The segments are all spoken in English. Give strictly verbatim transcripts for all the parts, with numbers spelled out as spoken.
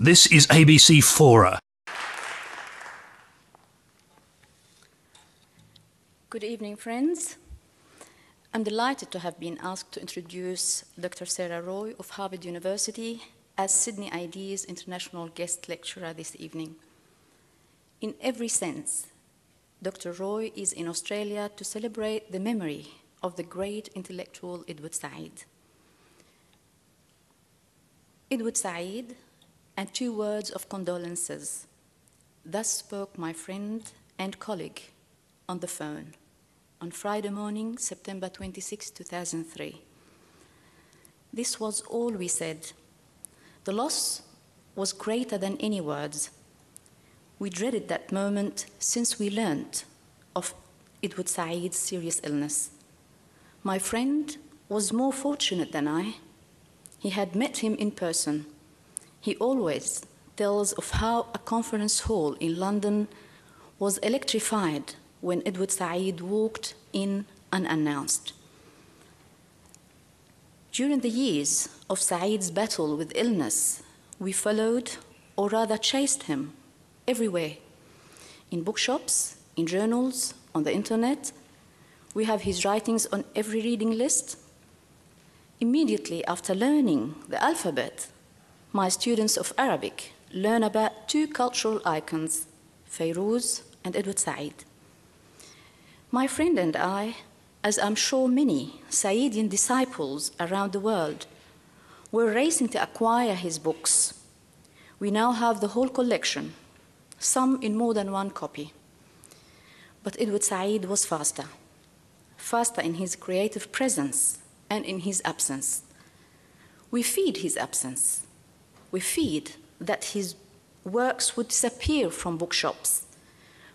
This is A B C Fora. Good evening, friends. I'm delighted to have been asked to introduce Doctor Sara Roy of Harvard University as Sydney Ideas International Guest Lecturer this evening. In every sense, Doctor Roy is in Australia to celebrate the memory of the great intellectual Edward Said. Edward Said, and two words of condolences. Thus spoke my friend and colleague on the phone on Friday morning, September twenty-sixth, two thousand three. This was all we said. The loss was greater than any words. We dreaded that moment since we learned of Edward Said's serious illness. My friend was more fortunate than I. He had met him in person. He always tells of how a conference hall in London was electrified when Edward Said walked in unannounced. During the years of Said's battle with illness, we followed, or rather chased him, everywhere. In bookshops, in journals, on the internet. We have his writings on every reading list. Immediately after learning the alphabet, my students of Arabic learn about two cultural icons, Fayrouz and Edward Said. My friend and I, as I'm sure many Saidian disciples around the world, were racing to acquire his books. We now have the whole collection, some in more than one copy. But Edward Said was faster, faster in his creative presence and in his absence. We feed his absence. We feared that his works would disappear from bookshops,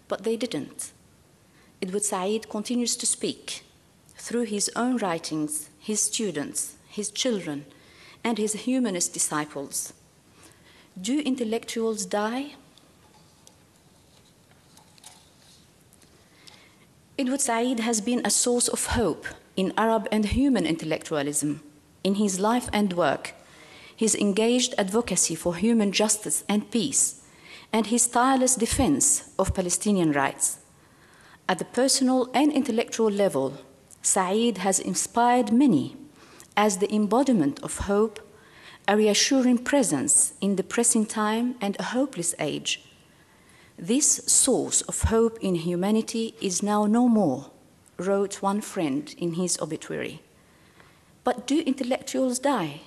but they didn't. Edward Said continues to speak through his own writings, his students, his children, and his humanist disciples. Do intellectuals die? Edward Said has been a source of hope in Arab and human intellectualism, in his life and work, his engaged advocacy for human justice and peace, and his tireless defense of Palestinian rights. At the personal and intellectual level, Said has inspired many as the embodiment of hope, a reassuring presence in depressing time and a hopeless age. This source of hope in humanity is now no more, wrote one friend in his obituary. But do intellectuals die?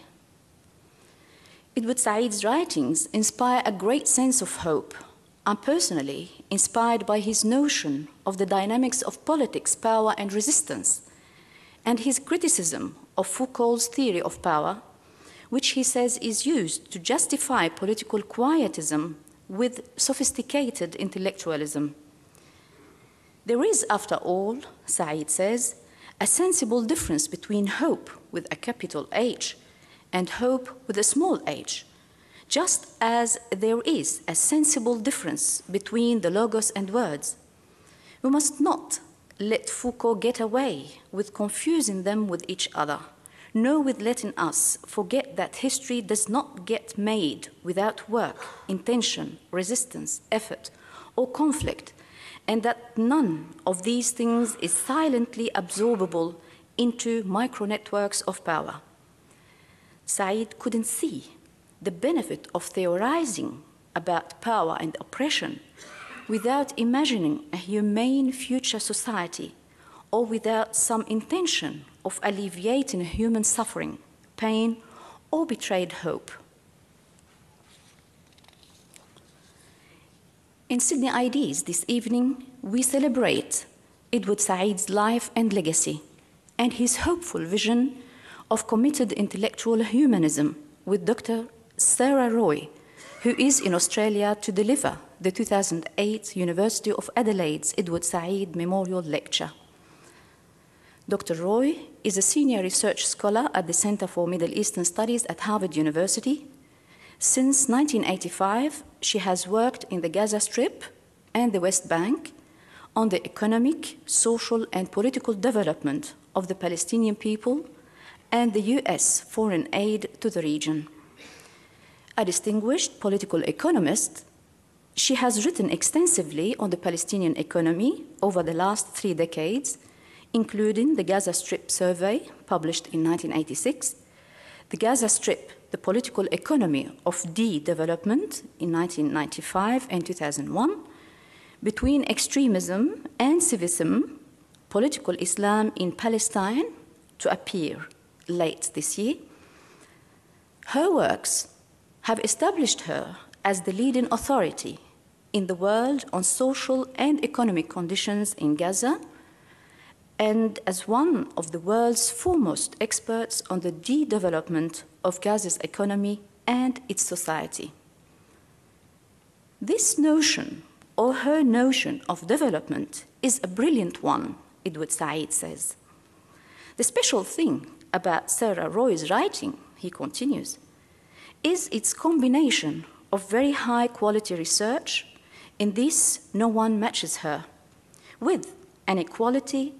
Edward Said's writings inspire a great sense of hope. I'm personally inspired by his notion of the dynamics of politics, power, and resistance, and his criticism of Foucault's theory of power, which he says is used to justify political quietism with sophisticated intellectualism. There is, after all, Said says, a sensible difference between hope with a capital H and hope with a small h, just as there is a sensible difference between the logos and words. We must not let Foucault get away with confusing them with each other, nor with letting us forget that history does not get made without work, intention, resistance, effort, or conflict, and that none of these things is silently absorbable into micro-networks of power. Said couldn't see the benefit of theorizing about power and oppression without imagining a humane future society or without some intention of alleviating human suffering, pain, or betrayed hope. In Sydney Ideas this evening, we celebrate Edward Said's life and legacy and his hopeful vision of committed intellectual humanism with Doctor Sara Roy, who is in Australia to deliver the two thousand eight University of Adelaide's Edward Said Memorial Lecture. Doctor Roy is a senior research scholar at the Center for Middle Eastern Studies at Harvard University. Since nineteen eighty-five, she has worked in the Gaza Strip and the West Bank on the economic, social, and political development of the Palestinian people and the U S foreign aid to the region. a distinguished political economist, she has written extensively on the Palestinian economy over the last three decades, including the Gaza Strip survey published in nineteen eighty-six, the Gaza Strip, the political economy of de-development in nineteen ninety-five and two thousand one, between extremism and civism, political Islam in Palestine, to appear late this year. Her works have established her as the leading authority in the world on social and economic conditions in Gaza, and as one of the world's foremost experts on the de-development of Gaza's economy and its society. This notion, or her notion of development, is a brilliant one, Edward Said says. The special thing about Sara Roy's writing, he continues, is its combination of very high-quality research, in this no one matches her, with an equality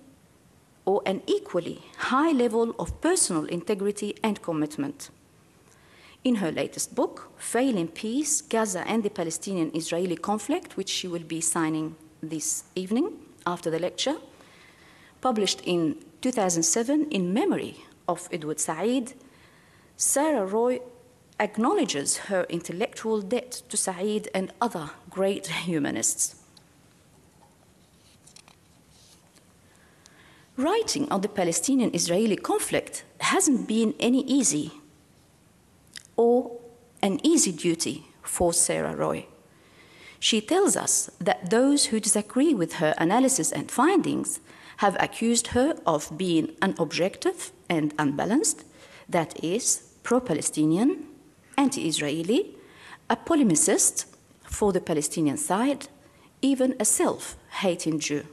or an equally high level of personal integrity and commitment. In her latest book, Failing Peace, Gaza and the Palestinian-Israeli Conflict, which she will be signing this evening after the lecture, published in two thousand seven in memory of Edward Said, Sara Roy acknowledges her intellectual debt to Said and other great humanists. Writing on the Palestinian-Israeli conflict hasn't been any easy or an easy duty for Sara Roy. She tells us that those who disagree with her analysis and findings have accused her of being unobjective and unbalanced, that is, pro-Palestinian, anti-Israeli, a polemicist for the Palestinian side, even a self-hating Jew.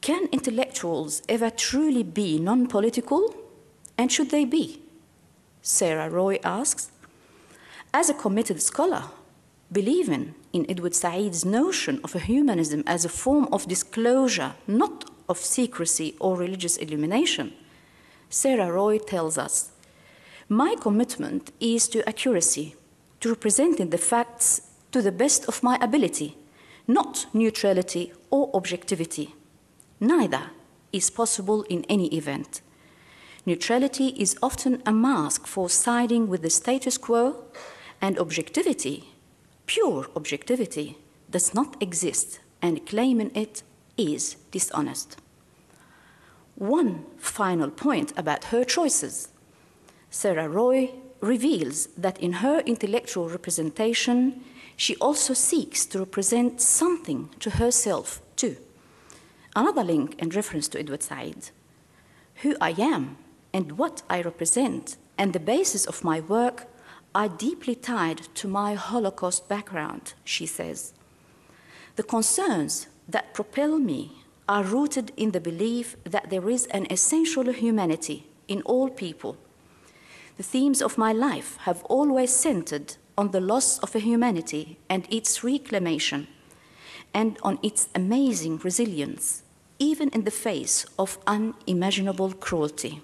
Can intellectuals ever truly be non-political, and should they be? Sara Roy asks. As a committed scholar, believing in Edward Said's notion of a humanism as a form of disclosure, not of secrecy or religious illumination, Sara Roy tells us, my commitment is to accuracy, to representing the facts to the best of my ability, not neutrality or objectivity. Neither is possible in any event. Neutrality is often a mask for siding with the status quo, and objectivity, pure objectivity, does not exist, and claiming it is dishonest. One final point about her choices. Sara Roy reveals that in her intellectual representation, she also seeks to represent something to herself too. Another link and reference to Edward Said. Who I am and what I represent and the basis of my work are deeply tied to my Holocaust background, she says. The concerns that propel me are rooted in the belief that there is an essential humanity in all people. The themes of my life have always centered on the loss of a humanity and its reclamation, and on its amazing resilience, even in the face of unimaginable cruelty.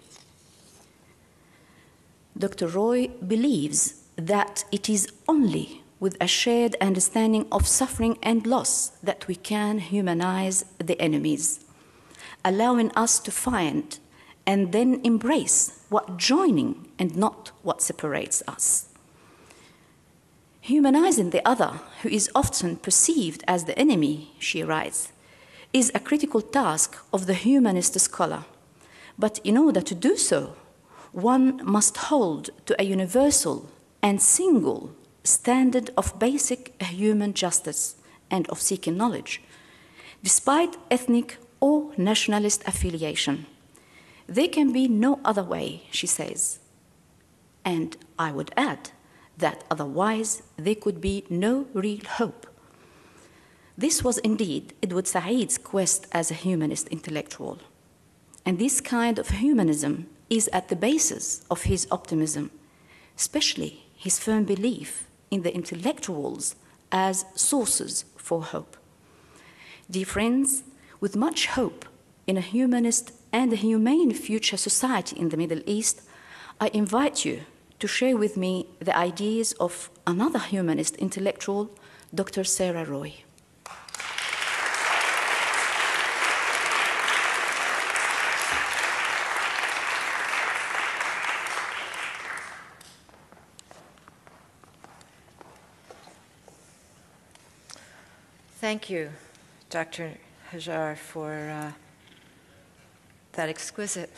Doctor Roy believes that it is only with a shared understanding of suffering and loss that we can humanize the enemies, allowing us to find and then embrace what joining and not what separates us. Humanizing the other, who is often perceived as the enemy, she writes, is a critical task of the humanist scholar. But in order to do so, one must hold to a universal and single standard of basic human justice and of seeking knowledge, despite ethnic or nationalist affiliation. There can be no other way, she says. And I would add that otherwise there could be no real hope. This was indeed Edward Said's quest as a humanist intellectual. And this kind of humanism is at the basis of his optimism, especially his firm belief in the intellectuals as sources for hope. Dear friends, with much hope in a humanist and a humane future society in the Middle East, I invite you to share with me the ideas of another humanist intellectual, Doctor Sara Roy. Thank you, Doctor Hajar, for uh, that exquisite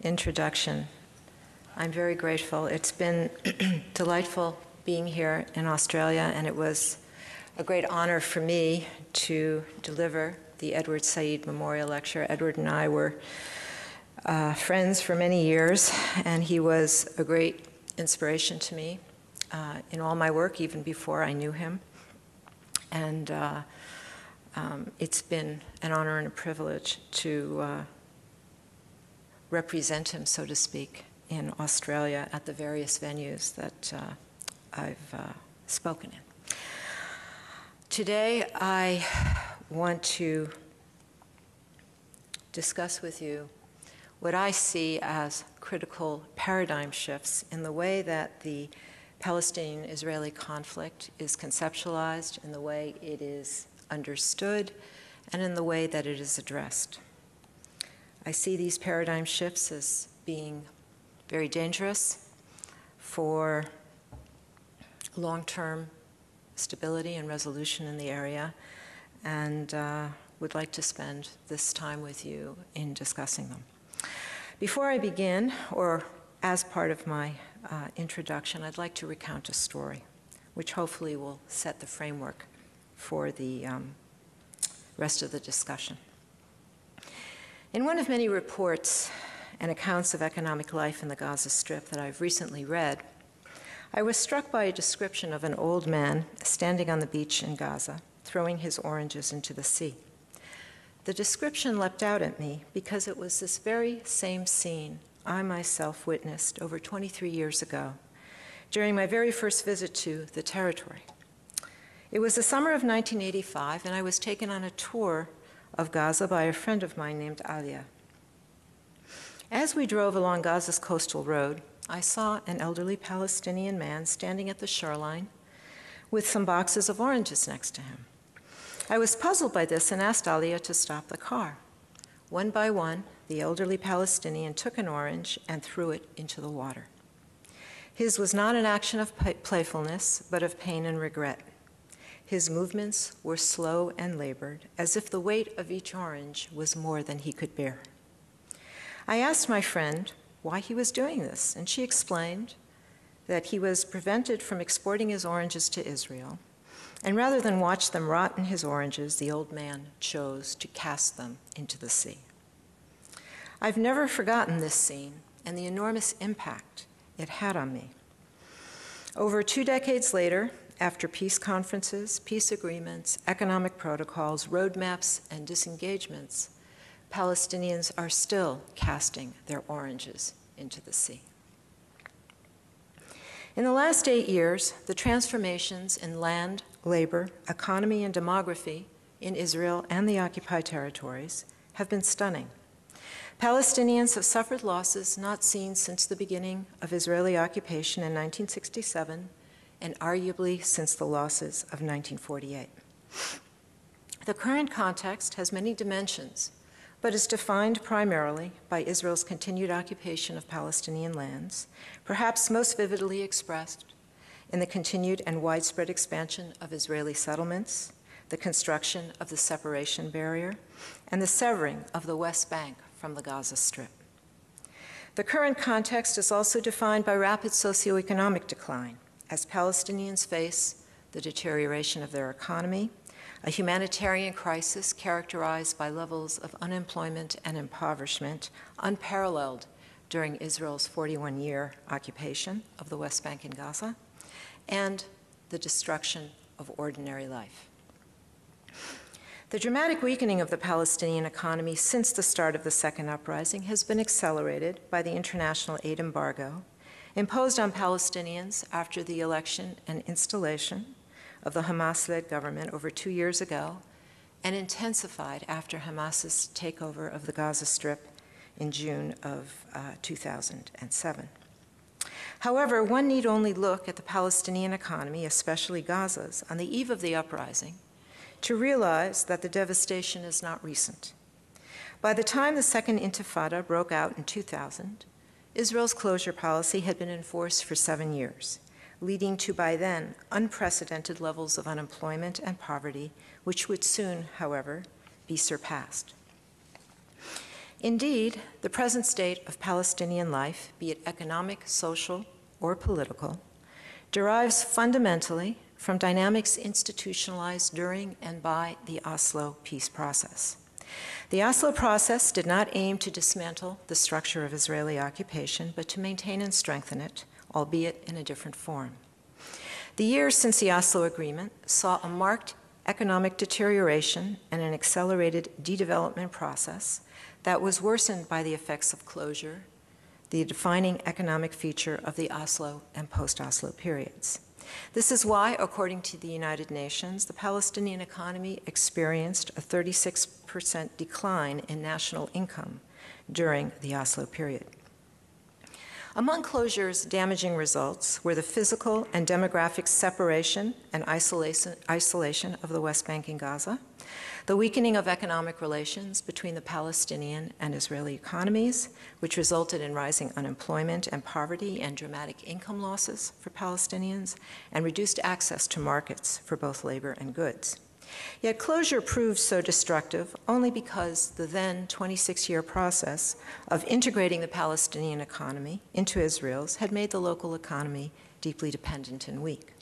introduction. I'm very grateful. It's been delightful being here in Australia, and it was a great honor for me to deliver the Edward Said Memorial Lecture. Edward and I were uh, friends for many years, and he was a great inspiration to me uh, in all my work, even before I knew him. And uh, um, it's been an honor and a privilege to uh, represent him, so to speak, in Australia at the various venues that uh, I've uh, spoken in. Today, I want to discuss with you what I see as critical paradigm shifts in the way that the Palestinian-Israeli conflict is conceptualized, in the way it is understood, and in the way that it is addressed. I see these paradigm shifts as being very dangerous for long-term stability and resolution in the area, and uh, would like to spend this time with you in discussing them. Before I begin, or as part of my Uh, introduction, I'd like to recount a story, which hopefully will set the framework for the um, rest of the discussion. In one of many reports and accounts of economic life in the Gaza Strip that I've recently read, I was struck by a description of an old man standing on the beach in Gaza, throwing his oranges into the sea. The description leapt out at me because it was this very same scene I myself witnessed over twenty-three years ago, during my very first visit to the territory. It was the summer of nineteen eighty-five, and I was taken on a tour of Gaza by a friend of mine named Alia. As we drove along Gaza's coastal road, I saw an elderly Palestinian man standing at the shoreline with some boxes of oranges next to him. I was puzzled by this and asked Alia to stop the car. One by one, the elderly Palestinian took an orange and threw it into the water. His was not an action of playfulness, but of pain and regret. His movements were slow and labored, as if the weight of each orange was more than he could bear. I asked my friend why he was doing this, and she explained that he was prevented from exporting his oranges to Israel, and rather than watch them rot in his oranges, the old man chose to cast them into the sea. I've never forgotten this scene and the enormous impact it had on me. Over two decades later, after peace conferences, peace agreements, economic protocols, roadmaps, and disengagements, Palestinians are still casting their oranges into the sea. In the last eight years, the transformations in land, labor, economy, and demography in Israel and the occupied territories have been stunning. Palestinians have suffered losses not seen since the beginning of Israeli occupation in nineteen sixty-seven, and arguably since the losses of nineteen forty-eight. The current context has many dimensions, but is defined primarily by Israel's continued occupation of Palestinian lands, perhaps most vividly expressed in the continued and widespread expansion of Israeli settlements, the construction of the separation barrier, and the severing of the West Bank from the Gaza Strip. The current context is also defined by rapid socioeconomic decline, as Palestinians face the deterioration of their economy, a humanitarian crisis characterized by levels of unemployment and impoverishment unparalleled during Israel's forty-one year occupation of the West Bank and Gaza, and the destruction of ordinary life. The dramatic weakening of the Palestinian economy since the start of the Second Uprising has been accelerated by the international aid embargo imposed on Palestinians after the election and installation of the Hamas-led government over two years ago, and intensified after Hamas's takeover of the Gaza Strip in June of uh, two thousand seven. However, one need only look at the Palestinian economy, especially Gaza's, on the eve of the uprising, to realize that the devastation is not recent. By the time the Second Intifada broke out in two thousand, Israel's closure policy had been in force for seven years, leading to, by then, unprecedented levels of unemployment and poverty, which would soon, however, be surpassed. Indeed, the present state of Palestinian life, be it economic, social, or political, derives fundamentally from dynamics institutionalized during and by the Oslo peace process. The Oslo process did not aim to dismantle the structure of Israeli occupation, but to maintain and strengthen it, albeit in a different form. The years since the Oslo Agreement saw a marked economic deterioration and an accelerated de-development process that was worsened by the effects of closure, the defining economic feature of the Oslo and post-Oslo periods. This is why, according to the United Nations, the Palestinian economy experienced a thirty-six percent decline in national income during the Oslo period. Among closure's damaging results were the physical and demographic separation and isolation of the West Bank and Gaza, the weakening of economic relations between the Palestinian and Israeli economies, which resulted in rising unemployment and poverty and dramatic income losses for Palestinians, and reduced access to markets for both labor and goods. Yet closure proved so destructive only because the then twenty-six-year process of integrating the Palestinian economy into Israel's had made the local economy deeply dependent and weak.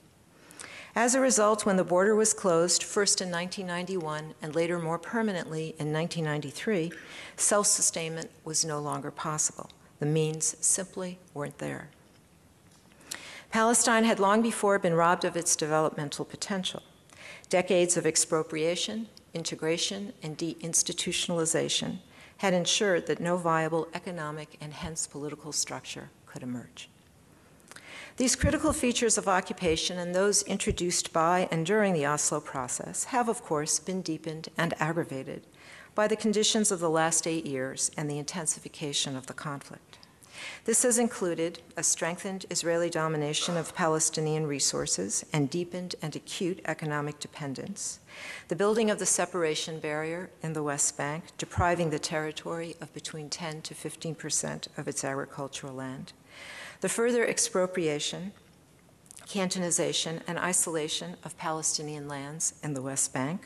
As a result, when the border was closed, first in nineteen ninety-one and later more permanently in nineteen ninety-three, self-sustainment was no longer possible. The means simply weren't there. Palestine had long before been robbed of its developmental potential. Decades of expropriation, integration, and deinstitutionalization had ensured that no viable economic and hence political structure could emerge. These critical features of occupation and those introduced by and during the Oslo process have, of course, been deepened and aggravated by the conditions of the last eight years and the intensification of the conflict. This has included a strengthened Israeli domination of Palestinian resources and deepened and acute economic dependence, the building of the separation barrier in the West Bank, depriving the territory of between ten to fifteen percent of its agricultural land, the further expropriation, Cantonization, and isolation of Palestinian lands in the West Bank,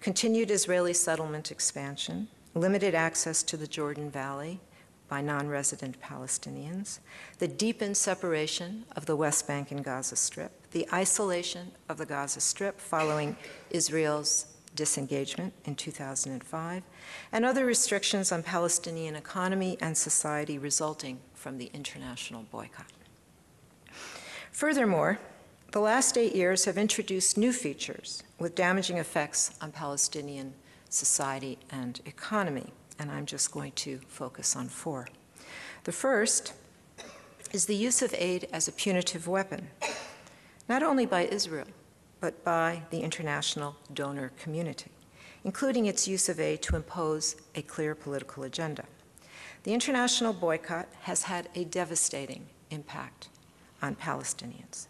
continued Israeli settlement expansion, limited access to the Jordan Valley by non-resident Palestinians, the deepened separation of the West Bank and Gaza Strip, the isolation of the Gaza Strip following Israel's disengagement in two thousand five, and other restrictions on Palestinian economy and society resulting from the international boycott. Furthermore, the last eight years have introduced new features with damaging effects on Palestinian society and economy, and I'm just going to focus on four. The first is the use of aid as a punitive weapon, not only by Israel, but by the international donor community, including its use of aid to impose a clear political agenda. The international boycott has had a devastating impact on Palestinians.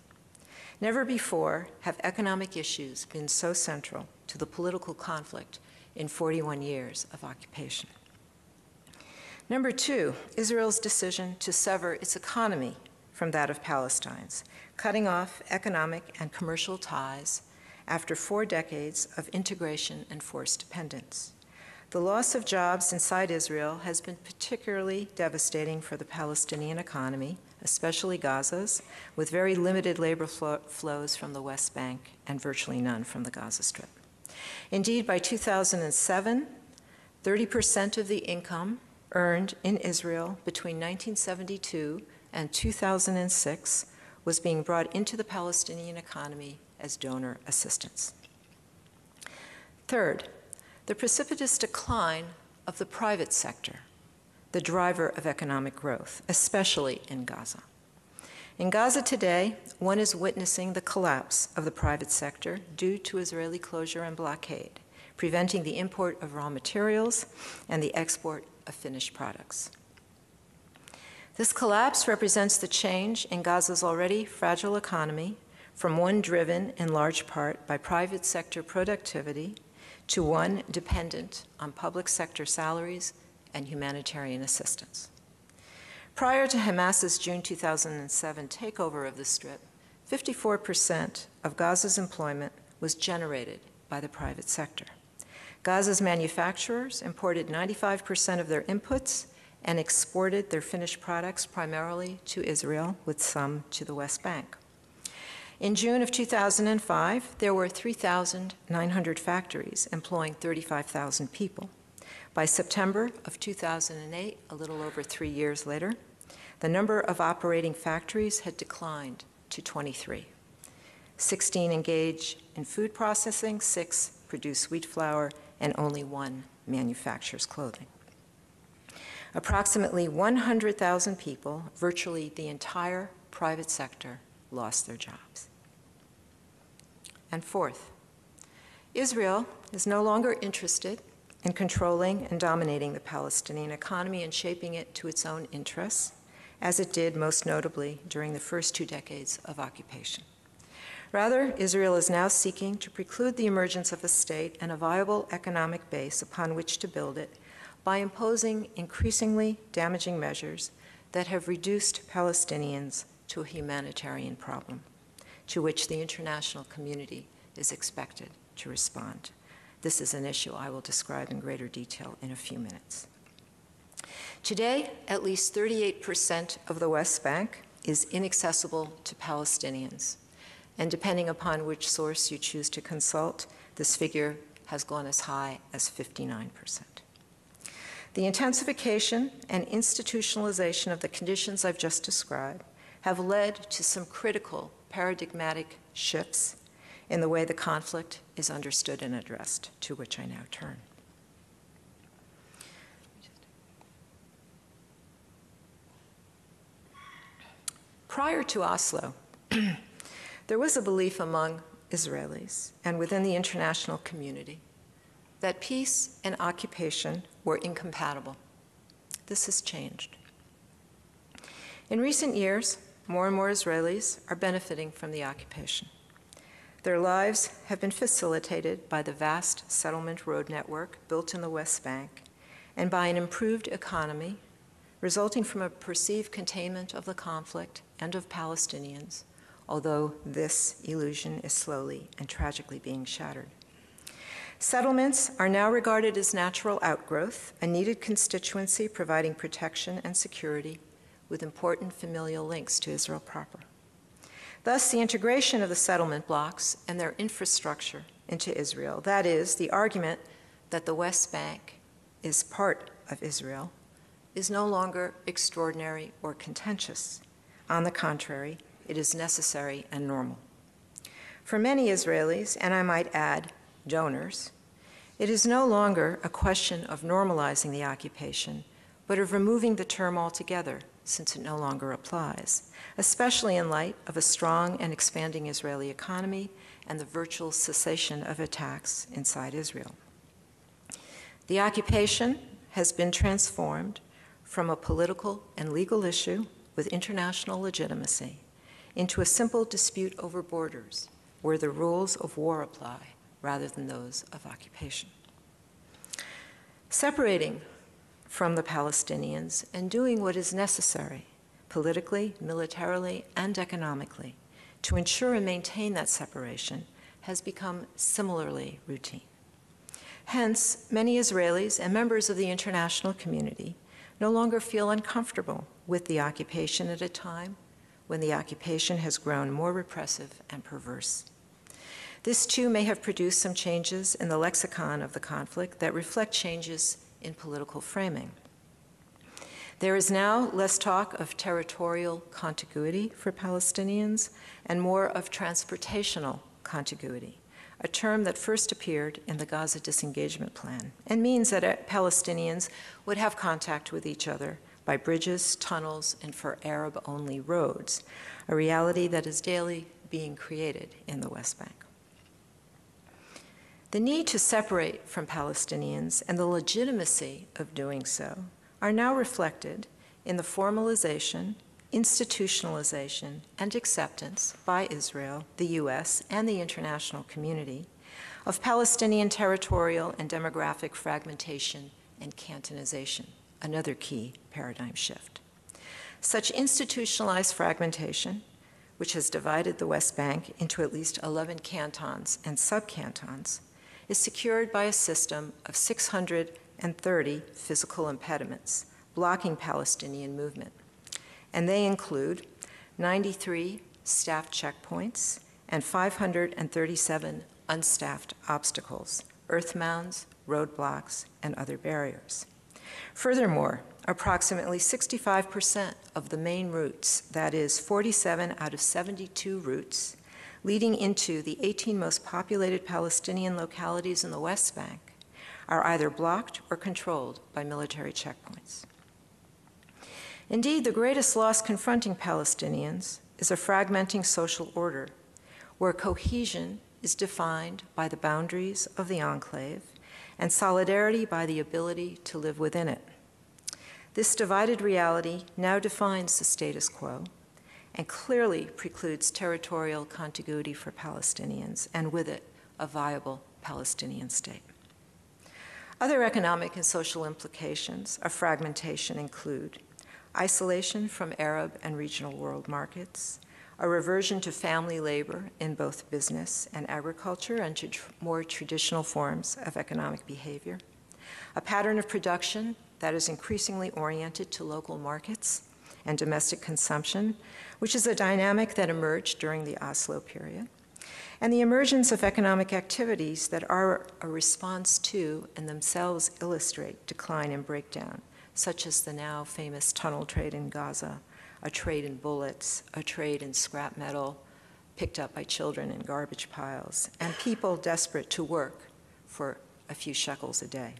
Never before have economic issues been so central to the political conflict in forty-one years of occupation. Number two, Israel's decision to sever its economy from that of Palestine's, cutting off economic and commercial ties after four decades of integration and forced dependence. The loss of jobs inside Israel has been particularly devastating for the Palestinian economy, especially Gaza's, with very limited labor flo- flows from the West Bank and virtually none from the Gaza Strip. Indeed, by two thousand seven, thirty percent of the income earned in Israel between nineteen seventy-two and two thousand six was being brought into the Palestinian economy as donor assistance. Third, the precipitous decline of the private sector, the driver of economic growth, especially in Gaza. In Gaza today, one is witnessing the collapse of the private sector due to Israeli closure and blockade, preventing the import of raw materials and the export of finished products. This collapse represents the change in Gaza's already fragile economy from one driven in large part by private sector productivity to one dependent on public sector salaries and humanitarian assistance. Prior to Hamas's June two thousand seven takeover of the Strip, fifty-four percent of Gaza's employment was generated by the private sector. Gaza's manufacturers imported ninety-five percent of their inputs and exported their finished products primarily to Israel, with some to the West Bank. In June of two thousand five, there were three thousand nine hundred factories employing thirty-five thousand people. By September of two thousand eight, a little over three years later, the number of operating factories had declined to twenty-three. sixteen engage in food processing, six produce wheat flour, and only one manufactures clothing. Approximately one hundred thousand people, virtually the entire private sector, lost their jobs. And fourth, Israel is no longer interested in controlling and dominating the Palestinian economy and shaping it to its own interests, as it did most notably during the first two decades of occupation. Rather, Israel is now seeking to preclude the emergence of a state and a viable economic base upon which to build it by imposing increasingly damaging measures that have reduced Palestinians to a humanitarian problem, to which the international community is expected to respond. This is an issue I will describe in greater detail in a few minutes. Today, at least thirty-eight percent of the West Bank is inaccessible to Palestinians. And depending upon which source you choose to consult, this figure has gone as high as fifty-nine percent. The intensification and institutionalization of the conditions I've just described have led to some critical paradigmatic shifts in the way the conflict is understood and addressed, to which I now turn. Prior to Oslo, there was a belief among Israelis and within the international community that peace and occupation were incompatible. This has changed. In recent years, more and more Israelis are benefiting from the occupation. Their lives have been facilitated by the vast settlement road network built in the West Bank and by an improved economy resulting from a perceived containment of the conflict and of Palestinians, although this illusion is slowly and tragically being shattered. Settlements are now regarded as natural outgrowth, a needed constituency providing protection and security with important familial links to Israel proper. Thus, the integration of the settlement blocks and their infrastructure into Israel, that is, the argument that the West Bank is part of Israel, is no longer extraordinary or contentious. On the contrary, it is necessary and normal. For many Israelis, and I might add, donors, it is no longer a question of normalizing the occupation, but of removing the term altogether, since it no longer applies, especially in light of a strong and expanding Israeli economy and the virtual cessation of attacks inside Israel. The occupation has been transformed from a political and legal issue with international legitimacy into a simple dispute over borders, where the rules of war apply rather than those of occupation. Separating from the Palestinians and doing what is necessary, politically, militarily, and economically, to ensure and maintain that separation has become similarly routine. Hence, many Israelis and members of the international community no longer feel uncomfortable with the occupation at a time when the occupation has grown more repressive and perverse. This too may have produced some changes in the lexicon of the conflict that reflect changes in political framing. There is now less talk of territorial contiguity for Palestinians and more of transportational contiguity, a term that first appeared in the Gaza disengagement plan and means that Palestinians would have contact with each other by bridges, tunnels, and for Arab-only roads, a reality that is daily being created in the West Bank. The need to separate from Palestinians and the legitimacy of doing so are now reflected in the formalization, institutionalization, and acceptance by Israel, the U S, and the international community of Palestinian territorial and demographic fragmentation and cantonization, another key paradigm shift. Such institutionalized fragmentation, which has divided the West Bank into at least eleven cantons and sub-cantons, is secured by a system of six hundred thirty physical impediments blocking Palestinian movement. And they include ninety-three staff checkpoints and five hundred thirty-seven unstaffed obstacles, earth mounds, roadblocks, and other barriers. Furthermore, approximately sixty-five percent of the main routes, that is forty-seven out of seventy-two routes, leading into the eighteen most populated Palestinian localities in the West Bank, are either blocked or controlled by military checkpoints. Indeed, the greatest loss confronting Palestinians is a fragmenting social order, where cohesion is defined by the boundaries of the enclave and solidarity by the ability to live within it. This divided reality now defines the status quo and clearly precludes territorial contiguity for Palestinians, and with it, a viable Palestinian state. Other economic and social implications of fragmentation include isolation from Arab and regional world markets, a reversion to family labor in both business and agriculture and to tr- more traditional forms of economic behavior, a pattern of production that is increasingly oriented to local markets and domestic consumption, which is a dynamic that emerged during the Oslo period, and the emergence of economic activities that are a response to and themselves illustrate decline and breakdown, such as the now famous tunnel trade in Gaza, a trade in bullets, a trade in scrap metal picked up by children in garbage piles, and people desperate to work for a few shekels a day.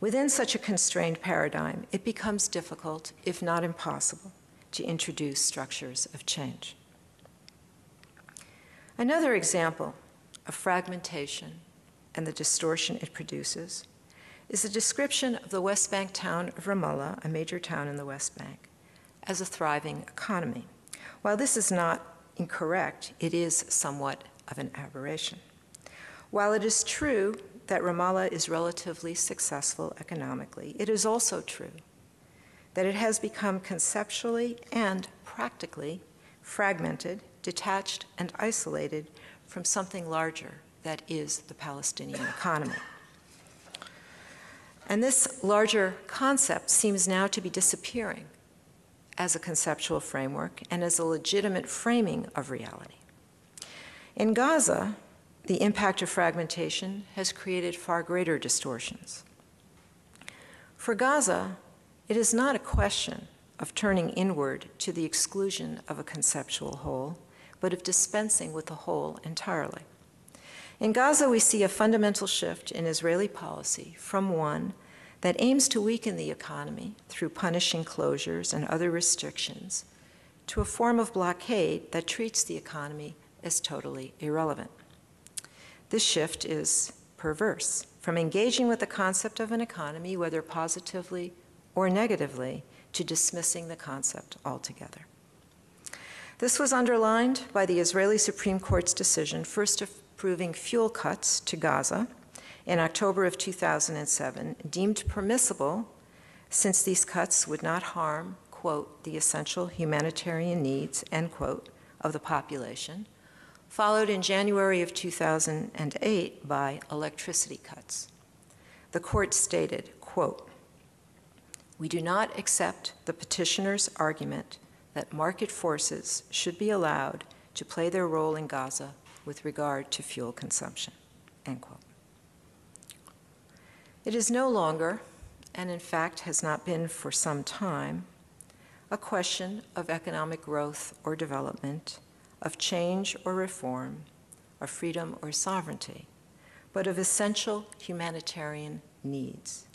Within such a constrained paradigm, it becomes difficult, if not impossible, to introduce structures of change. Another example of fragmentation and the distortion it produces is a description of the West Bank town of Ramallah, a major town in the West Bank, as a thriving economy. While this is not incorrect, it is somewhat of an aberration. While it is true that Ramallah is relatively successful economically, it is also true that it has become conceptually and practically fragmented, detached and isolated from something larger that is the Palestinian economy. And this larger concept seems now to be disappearing as a conceptual framework and as a legitimate framing of reality. In Gaza, the impact of fragmentation has created far greater distortions. For Gaza, it is not a question of turning inward to the exclusion of a conceptual whole, but of dispensing with the whole entirely. In Gaza, we see a fundamental shift in Israeli policy from one that aims to weaken the economy through punishing closures and other restrictions to a form of blockade that treats the economy as totally irrelevant. This shift is perverse. From engaging with the concept of an economy, whether positively or negatively, to dismissing the concept altogether. This was underlined by the Israeli Supreme Court's decision first approving fuel cuts to Gaza in October of two thousand seven, deemed permissible since these cuts would not harm, quote, the essential humanitarian needs, end quote, of the population, followed in January of two thousand eight by electricity cuts. The court stated, quote, "We do not accept the petitioner's argument that market forces should be allowed to play their role in Gaza with regard to fuel consumption," end quote. It is no longer, and in fact has not been for some time, a question of economic growth or development, of change or reform, of freedom or sovereignty, but of essential humanitarian needs,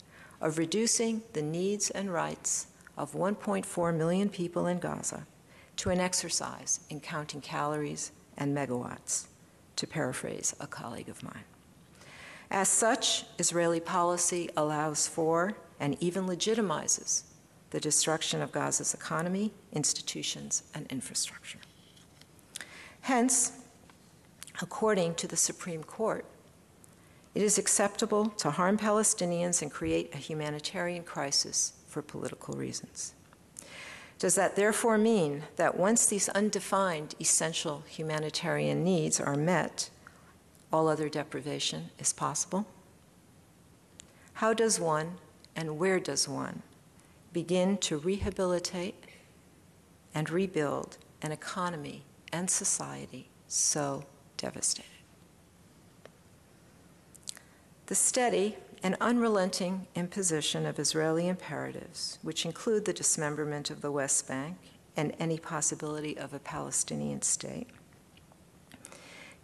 of reducing the needs and rights of one point four million people in Gaza to an exercise in counting calories and megawatts, to paraphrase a colleague of mine. As such, Israeli policy allows for and even legitimizes the destruction of Gaza's economy, institutions, and infrastructure. Hence, according to the Supreme Court, it is acceptable to harm Palestinians and create a humanitarian crisis for political reasons. Does that therefore mean that once these undefined essential humanitarian needs are met, all other deprivation is possible? How does one, and where does one, begin to rehabilitate and rebuild an economy and society so devastated? The steady and unrelenting imposition of Israeli imperatives, which include the dismemberment of the West Bank and any possibility of a Palestinian state,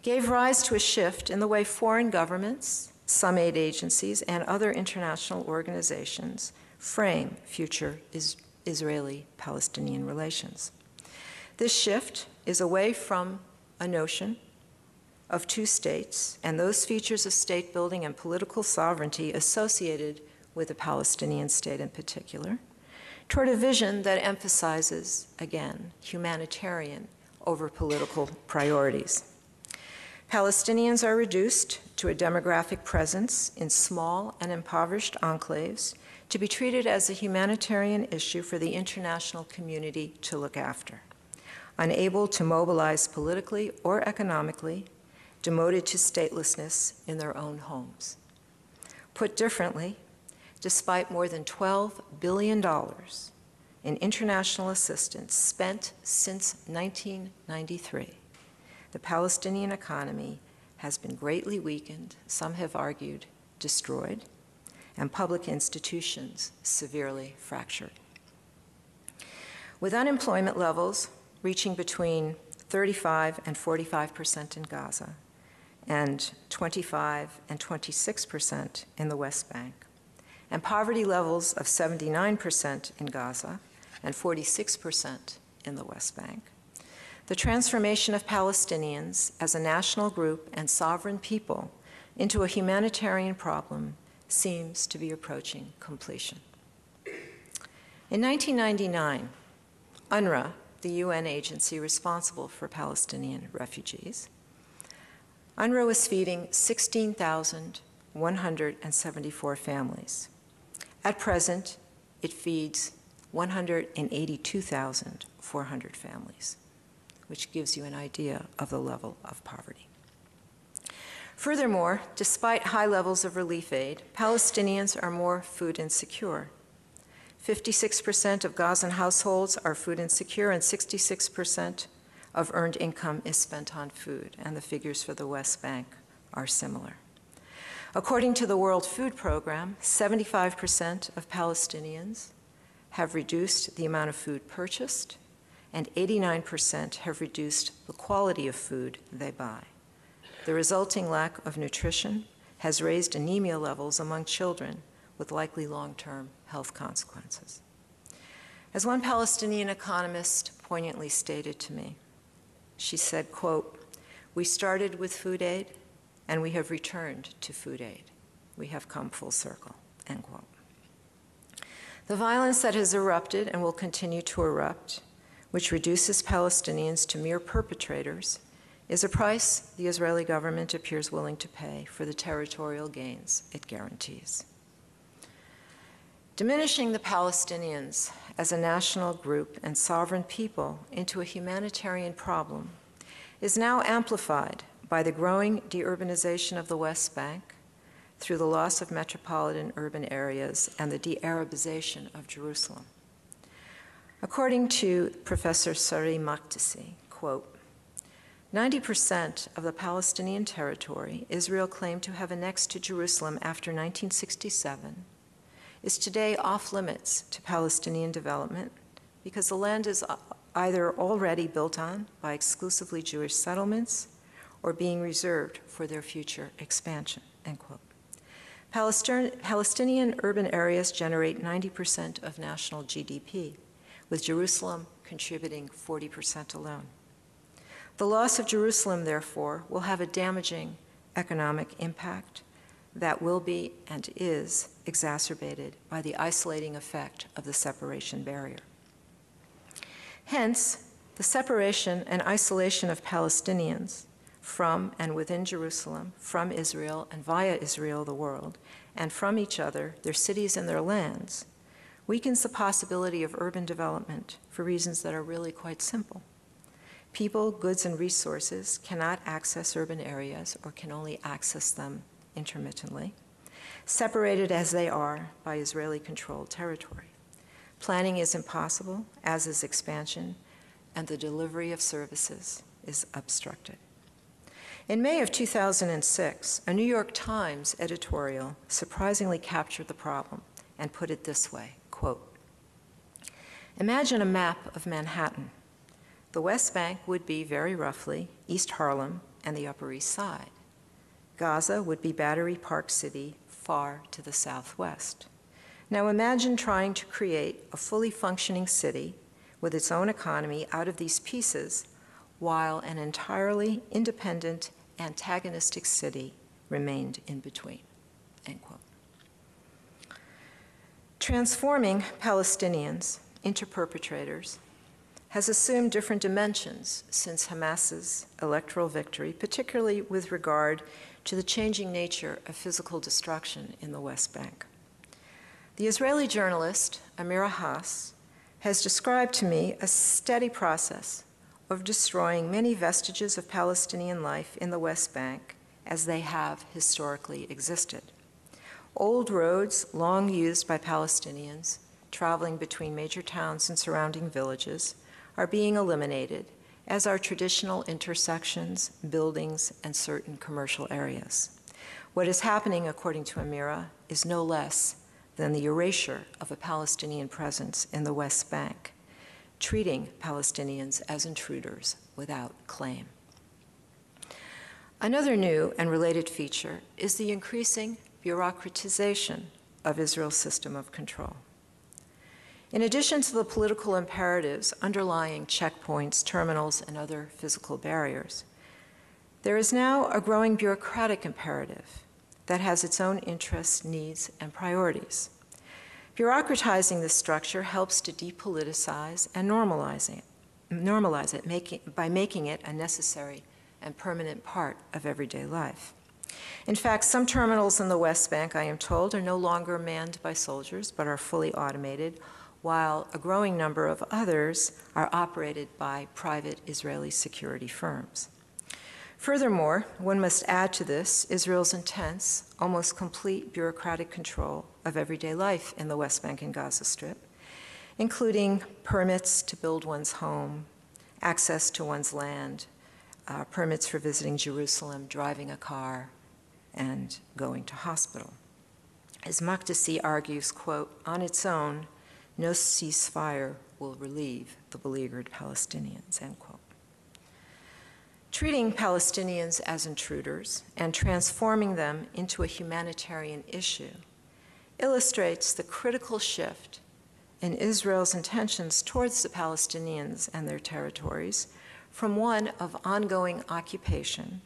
gave rise to a shift in the way foreign governments, some aid agencies, and other international organizations frame future is Israeli-Palestinian relations. This shift is away from a notion of two states and those features of state building and political sovereignty associated with the Palestinian state in particular, toward a vision that emphasizes, again, humanitarian over political priorities. Palestinians are reduced to a demographic presence in small and impoverished enclaves to be treated as a humanitarian issue for the international community to look after, unable to mobilize politically or economically, demoted to statelessness in their own homes. Put differently, despite more than twelve billion dollars in international assistance spent since nineteen ninety-three, the Palestinian economy has been greatly weakened, some have argued destroyed, and public institutions severely fractured. With unemployment levels reaching between thirty-five and forty-five percent in Gaza, and twenty-five and twenty-six percent in the West Bank, and poverty levels of seventy-nine percent in Gaza and forty-six percent in the West Bank, the transformation of Palestinians as a national group and sovereign people into a humanitarian problem seems to be approaching completion. In nineteen ninety-nine, UNRWA, the U N agency responsible for Palestinian refugees, UNRWA was feeding sixteen thousand one hundred seventy-four families. At present, it feeds one hundred eighty-two thousand four hundred families, which gives you an idea of the level of poverty. Furthermore, despite high levels of relief aid, Palestinians are more food insecure. fifty-six percent of Gazan households are food insecure, and sixty-six percent of earned income is spent on food, and the figures for the West Bank are similar. According to the World Food Program, seventy-five percent of Palestinians have reduced the amount of food purchased, and eighty-nine percent have reduced the quality of food they buy. The resulting lack of nutrition has raised anemia levels among children with likely long-term health consequences. As one Palestinian economist poignantly stated to me, she said, quote, "We started with food aid, and we have returned to food aid. We have come full circle," end quote. The violence that has erupted and will continue to erupt, which reduces Palestinians to mere perpetrators, is a price the Israeli government appears willing to pay for the territorial gains it guarantees. Diminishing the Palestinians as a national group and sovereign people into a humanitarian problem is now amplified by the growing deurbanization of the West Bank through the loss of metropolitan urban areas and the de-Arabization of Jerusalem. According to Professor Sari Makdisi, quote, ninety percent of the Palestinian territory Israel claimed to have annexed to Jerusalem after nineteen sixty-seven is today off limits to Palestinian development because the land is either already built on by exclusively Jewish settlements or being reserved for their future expansion, end quote. Palestin- Palestinian urban areas generate ninety percent of national G D P, with Jerusalem contributing forty percent alone. The loss of Jerusalem, therefore, will have a damaging economic impact that will be and is exacerbated by the isolating effect of the separation barrier. Hence, the separation and isolation of Palestinians from and within Jerusalem, from Israel and via Israel, the world, and from each other, their cities and their lands, weakens the possibility of urban development for reasons that are really quite simple. People, goods, and resources cannot access urban areas or can only access them intermittently, separated as they are by Israeli-controlled territory. Planning is impossible, as is expansion, and the delivery of services is obstructed. In May of two thousand six, a New York Times editorial surprisingly captured the problem and put it this way, quote, "Imagine a map of Manhattan. The West Bank would be, very roughly, East Harlem and the Upper East Side. Gaza would be Battery Park City, far to the southwest. Now imagine trying to create a fully functioning city with its own economy out of these pieces, while an entirely independent, antagonistic city remained in between," end quote. Transforming Palestinians into perpetrators has assumed different dimensions since Hamas's electoral victory, particularly with regard to the changing nature of physical destruction in the West Bank. The Israeli journalist Amira Haas has described to me a steady process of destroying many vestiges of Palestinian life in the West Bank as they have historically existed. Old roads long used by Palestinians traveling between major towns and surrounding villages are being eliminated, as are traditional intersections, buildings, and certain commercial areas. What is happening, according to Amira, is no less than the erasure of a Palestinian presence in the West Bank, treating Palestinians as intruders without claim. Another new and related feature is the increasing bureaucratization of Israel's system of control. In addition to the political imperatives underlying checkpoints, terminals, and other physical barriers, there is now a growing bureaucratic imperative that has its own interests, needs, and priorities. Bureaucratizing this structure helps to depoliticize and normalize it, normalize it making, by making it a necessary and permanent part of everyday life. In fact, some terminals in the West Bank, I am told, are no longer manned by soldiers but are fully automated, while a growing number of others are operated by private Israeli security firms. Furthermore, one must add to this Israel's intense, almost complete bureaucratic control of everyday life in the West Bank and Gaza Strip, including permits to build one's home, access to one's land, uh, permits for visiting Jerusalem, driving a car, and going to hospital. As Makdisi argues, quote, "On its own, no ceasefire will relieve the beleaguered Palestinians," end quote. Treating Palestinians as intruders and transforming them into a humanitarian issue illustrates the critical shift in Israel's intentions towards the Palestinians and their territories from one of ongoing occupation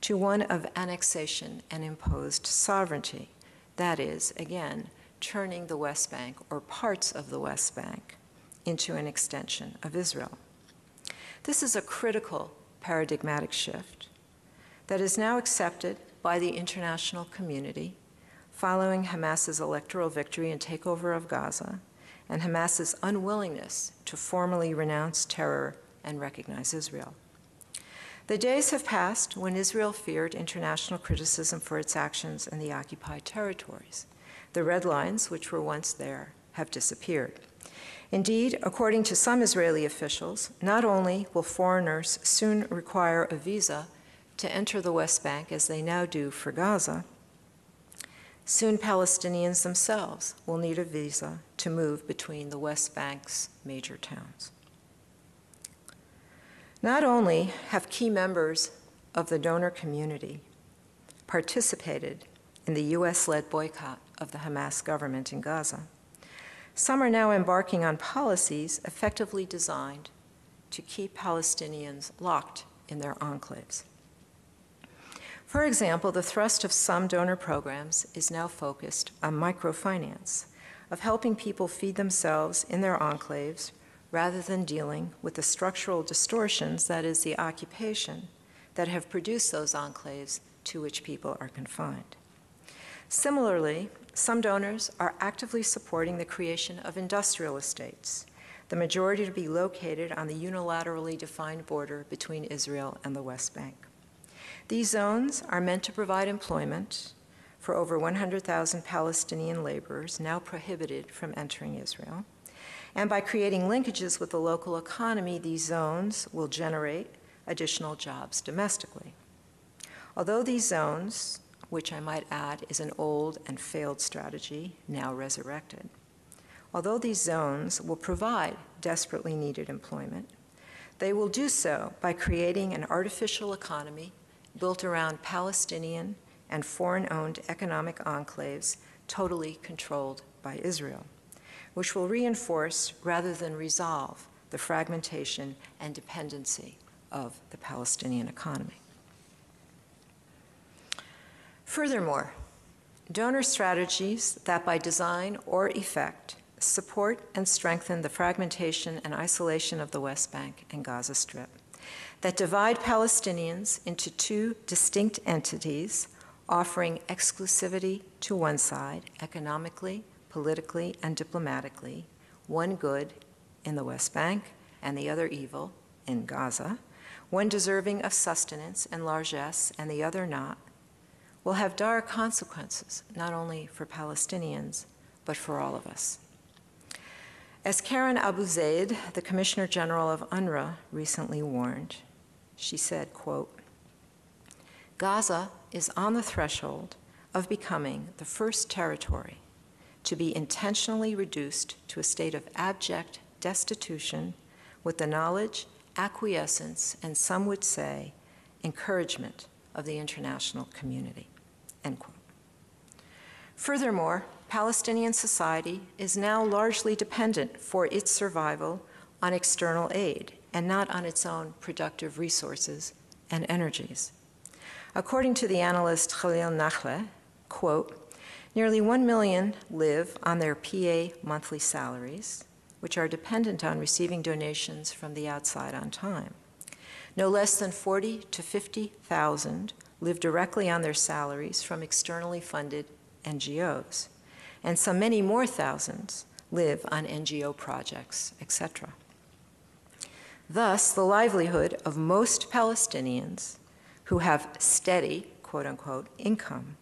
to one of annexation and imposed sovereignty. That is, again, turning the West Bank, or parts of the West Bank, into an extension of Israel. This is a critical paradigmatic shift that is now accepted by the international community following Hamas's electoral victory and takeover of Gaza, and Hamas's unwillingness to formally renounce terror and recognize Israel. The days have passed when Israel feared international criticism for its actions in the occupied territories. The red lines, which were once there, have disappeared. Indeed, according to some Israeli officials, not only will foreigners soon require a visa to enter the West Bank, as they now do for Gaza, soon Palestinians themselves will need a visa to move between the West Bank's major towns. Not only have key members of the donor community participated in the U S-led boycott of the Hamas government in Gaza, some are now embarking on policies effectively designed to keep Palestinians locked in their enclaves. For example, the thrust of some donor programs is now focused on microfinance, of helping people feed themselves in their enclaves rather than dealing with the structural distortions, that is the occupation, that have produced those enclaves to which people are confined. Similarly, some donors are actively supporting the creation of industrial estates, the majority to be located on the unilaterally defined border between Israel and the West Bank. These zones are meant to provide employment for over one hundred thousand Palestinian laborers now prohibited from entering Israel. And by creating linkages with the local economy, these zones will generate additional jobs domestically. Although these zones, which I might add is an old and failed strategy, now resurrected, although these zones will provide desperately needed employment, they will do so by creating an artificial economy built around Palestinian and foreign-owned economic enclaves totally controlled by Israel, which will reinforce rather than resolve the fragmentation and dependency of the Palestinian economy. Furthermore, donor strategies that by design or effect support and strengthen the fragmentation and isolation of the West Bank and Gaza Strip, that divide Palestinians into two distinct entities, offering exclusivity to one side economically, politically, and diplomatically, one good in the West Bank and the other evil in Gaza, one deserving of sustenance and largesse and the other not, will have dire consequences not only for Palestinians, but for all of us. As Karen Abu Zaid, the Commissioner General of UNRWA, recently warned, she said, quote, "Gaza is on the threshold of becoming the first territory to be intentionally reduced to a state of abject destitution with the knowledge, acquiescence, and some would say encouragement of the international community," end quote. Furthermore, Palestinian society is now largely dependent for its survival on external aid and not on its own productive resources and energies. According to the analyst Khalil Nakhle, quote, "Nearly one million live on their P A monthly salaries, which are dependent on receiving donations from the outside on time. No less than forty to fifty thousand live directly on their salaries from externally funded N G Os, and so many more thousands live on N G O projects, et cetera. Thus, the livelihood of most Palestinians who have steady, quote unquote, income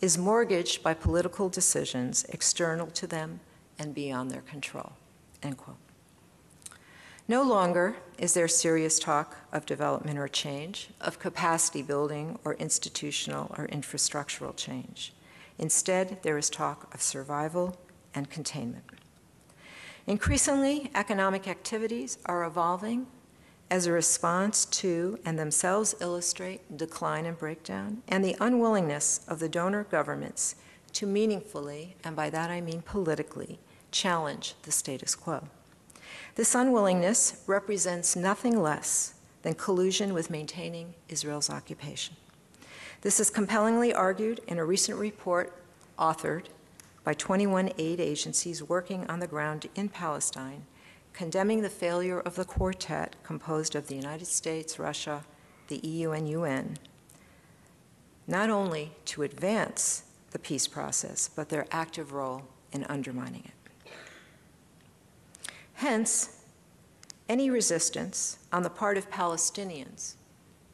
is mortgaged by political decisions external to them and beyond their control," end quote. No longer is there serious talk of development or change, of capacity building or institutional or infrastructural change. Instead, there is talk of survival and containment. Increasingly, economic activities are evolving as a response to and themselves illustrate decline and breakdown and the unwillingness of the donor governments to meaningfully, and by that I mean politically, challenge the status quo. This unwillingness represents nothing less than collusion with maintaining Israel's occupation. This is compellingly argued in a recent report authored by twenty-one aid agencies working on the ground in Palestine, condemning the failure of the quartet composed of the United States, Russia, the E U, and U N, not only to advance the peace process, but their active role in undermining it. Hence, any resistance on the part of Palestinians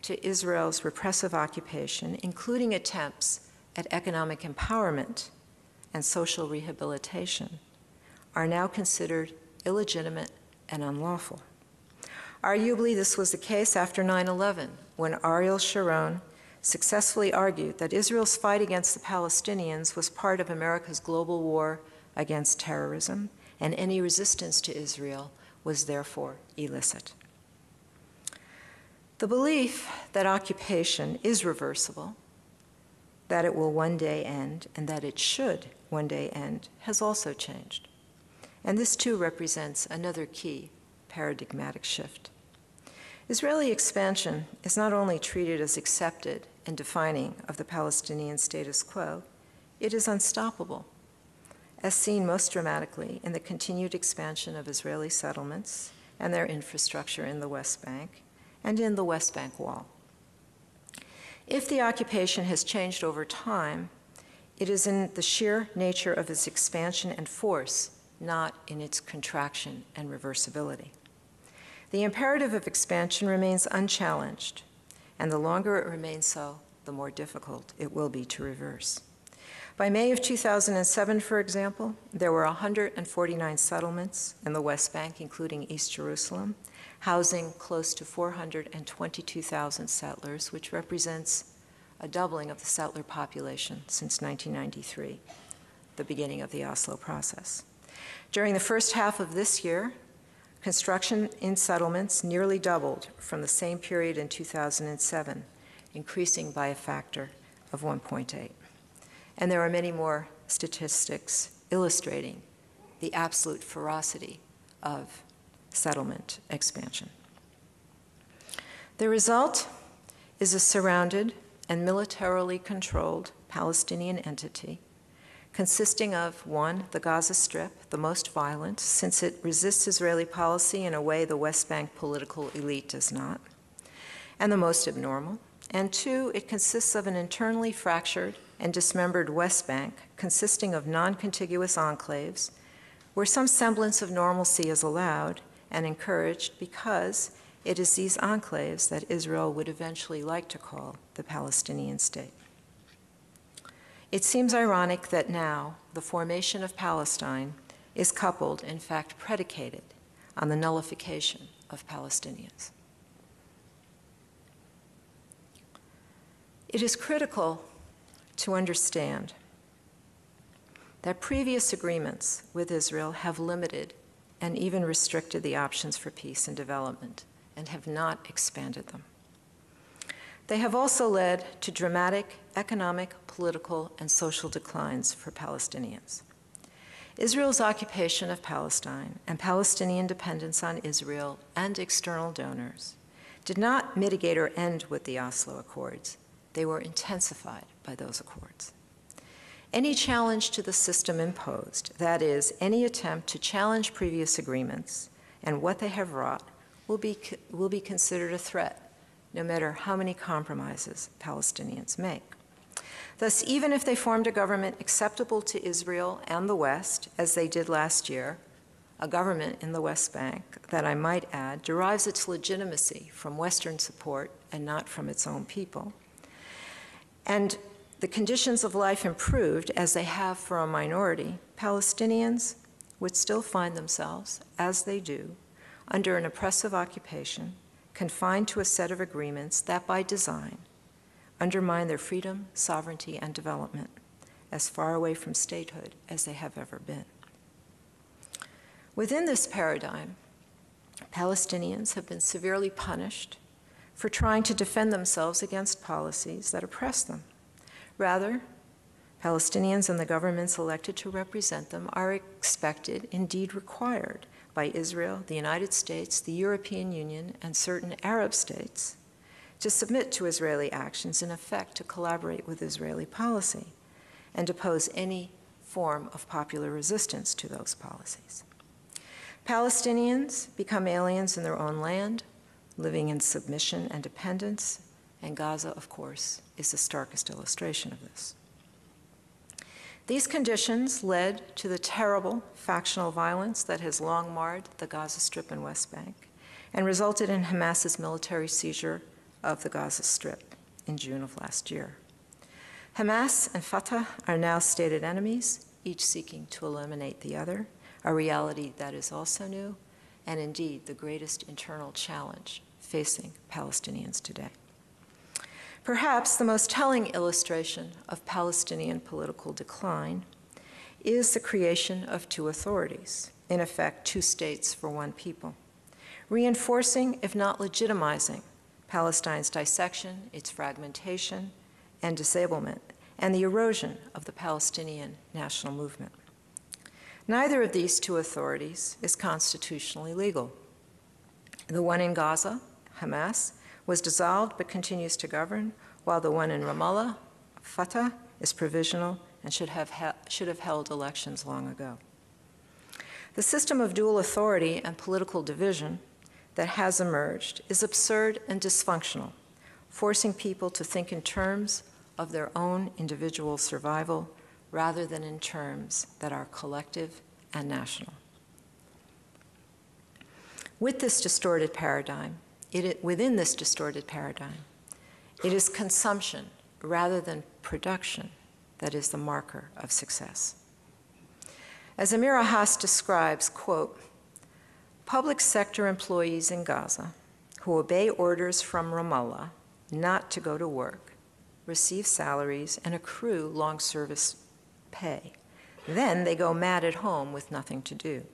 to Israel's repressive occupation, including attempts at economic empowerment and social rehabilitation, are now considered illegitimate and unlawful. Arguably, this was the case after nine eleven, when Ariel Sharon successfully argued that Israel's fight against the Palestinians was part of America's global war against terrorism, and any resistance to Israel was therefore illicit. The belief that occupation is reversible, that it will one day end, and that it should one day end, has also changed. And this too represents another key paradigmatic shift. Israeli expansion is not only treated as accepted and defining of the Palestinian status quo, it is unstoppable, as seen most dramatically in the continued expansion of Israeli settlements and their infrastructure in the West Bank and in the West Bank Wall. If the occupation has changed over time, it is in the sheer nature of its expansion and force, not in its contraction and reversibility. The imperative of expansion remains unchallenged, and the longer it remains so, the more difficult it will be to reverse. By May of two thousand seven, for example, there were one hundred forty-nine settlements in the West Bank, including East Jerusalem, housing close to four hundred twenty-two thousand settlers, which represents a doubling of the settler population since nineteen ninety-three, the beginning of the Oslo process. During the first half of this year, construction in settlements nearly doubled from the same period in two thousand seven, increasing by a factor of one point eight. And there are many more statistics illustrating the absolute ferocity of settlement expansion. The result is a surrounded and militarily controlled Palestinian entity consisting of, one, the Gaza Strip, the most violent, since it resists Israeli policy in a way the West Bank political elite does not, and the most abnormal, and two, it consists of an internally fractured and dismembered West Bank consisting of non-contiguous enclaves where some semblance of normalcy is allowed and encouraged because it is these enclaves that Israel would eventually like to call the Palestinian state. It seems ironic that now the formation of Palestine is coupled, in fact predicated, on the nullification of Palestinians. It is critical to understand that previous agreements with Israel have limited and even restricted the options for peace and development and have not expanded them. They have also led to dramatic economic, political, and social declines for Palestinians. Israel's occupation of Palestine and Palestinian dependence on Israel and external donors did not mitigate or end with the Oslo Accords. They were intensified by those accords. Any challenge to the system imposed, that is, any attempt to challenge previous agreements and what they have wrought, will be, will be considered a threat, no matter how many compromises Palestinians make. Thus, even if they formed a government acceptable to Israel and the West, as they did last year, a government in the West Bank, that I might add, derives its legitimacy from Western support and not from its own people, and the conditions of life improved, as they have for a minority, Palestinians would still find themselves, as they do, under an oppressive occupation, confined to a set of agreements that, by design, undermine their freedom, sovereignty, and development, as far away from statehood as they have ever been. Within this paradigm, Palestinians have been severely punished for trying to defend themselves against policies that oppress them. Rather, Palestinians and the governments elected to represent them are expected, indeed required, by Israel, the United States, the European Union, and certain Arab states to submit to Israeli actions, in effect to collaborate with Israeli policy and oppose any form of popular resistance to those policies. Palestinians become aliens in their own land, living in submission and dependence, and Gaza, of course, is the starkest illustration of this. These conditions led to the terrible factional violence that has long marred the Gaza Strip and West Bank, and resulted in Hamas's military seizure of the Gaza Strip in June of last year. Hamas and Fatah are now stated enemies, each seeking to eliminate the other, a reality that is also new, and indeed the greatest internal challenge facing Palestinians today. Perhaps the most telling illustration of Palestinian political decline is the creation of two authorities, in effect two states for one people, reinforcing, if not legitimizing, Palestine's dissection, its fragmentation, and disablement, and the erosion of the Palestinian national movement. Neither of these two authorities is constitutionally legal. The one in Gaza, Hamas, was dissolved but continues to govern, while the one in Ramallah, Fatah, is provisional and should have, ha should have held elections long ago. The system of dual authority and political division that has emerged is absurd and dysfunctional, forcing people to think in terms of their own individual survival rather than in terms that are collective and national. With this distorted paradigm, it, within this distorted paradigm, it is consumption rather than production that is the marker of success. As Amira Haas describes, quote, public sector employees in Gaza who obey orders from Ramallah not to go to work, receive salaries, and accrue long service pay. Then they go mad at home with nothing to do.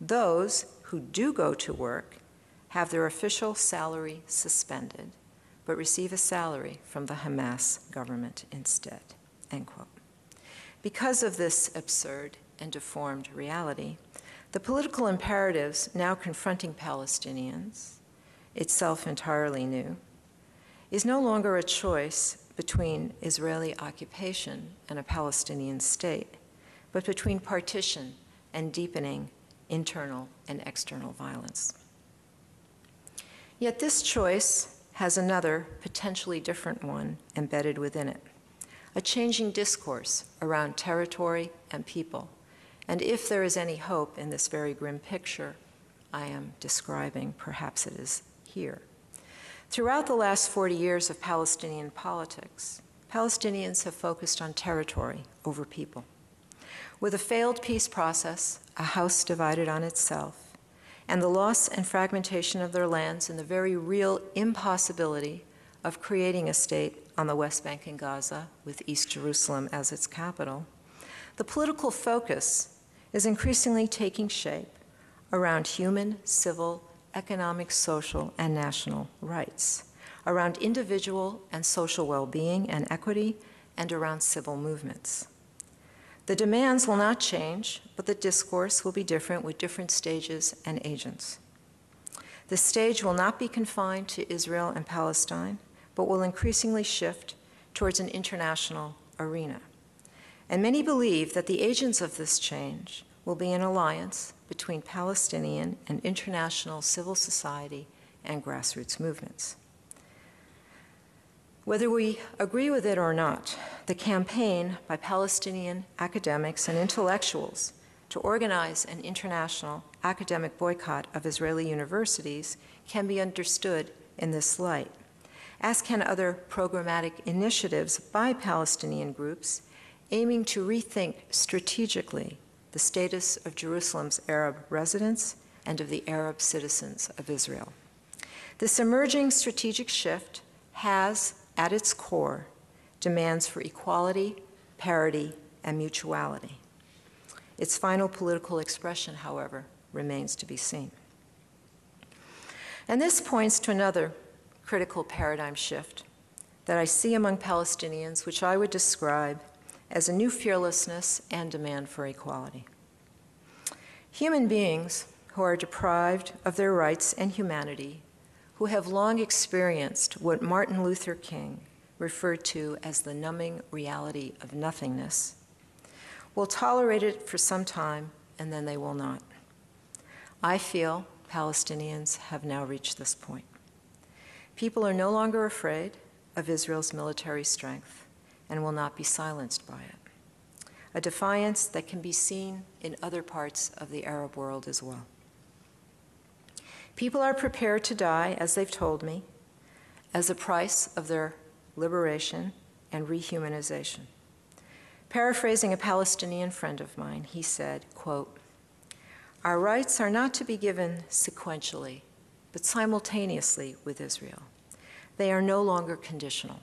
Those who do go to work have their official salary suspended, but receive a salary from the Hamas government instead, end quote. Because of this absurd and deformed reality, the political imperatives now confronting Palestinians, itself entirely new, is no longer a choice between Israeli occupation and a Palestinian state, but between partition and deepening internal and external violence. Yet this choice has another, potentially different one, embedded within it, a changing discourse around territory and people. And if there is any hope in this very grim picture I am describing, perhaps it is here. Throughout the last forty years of Palestinian politics, Palestinians have focused on territory over people. With a failed peace process, a house divided on itself, and the loss and fragmentation of their lands and the very real impossibility of creating a state on the West Bank and Gaza with East Jerusalem as its capital, the political focus is increasingly taking shape around human, civil, economic, social, and national rights, around individual and social well-being and equity, and around civil movements. The demands will not change, but the discourse will be different with different stages and agents. The stage will not be confined to Israel and Palestine, but will increasingly shift towards an international arena. And many believe that the agents of this change will be an alliance between Palestinian and international civil society and grassroots movements. Whether we agree with it or not, the campaign by Palestinian academics and intellectuals to organize an international academic boycott of Israeli universities can be understood in this light, as can other programmatic initiatives by Palestinian groups aiming to rethink strategically the status of Jerusalem's Arab residents and of the Arab citizens of Israel. This emerging strategic shift has, at its core, demands for equality, parity, and mutuality. Its final political expression, however, remains to be seen. And this points to another critical paradigm shift that I see among Palestinians, which I would describe as a new fearlessness and demand for equality. Human beings who are deprived of their rights and humanity, who have long experienced what Martin Luther King referred to as the numbing reality of nothingness, will tolerate it for some time and then they will not. I feel Palestinians have now reached this point. People are no longer afraid of Israel's military strength and will not be silenced by it, a defiance that can be seen in other parts of the Arab world as well. People are prepared to die, as they've told me, as a price of their liberation and rehumanization. Paraphrasing a Palestinian friend of mine, he said, quote, "Our rights are not to be given sequentially, but simultaneously with Israel. They are no longer conditional.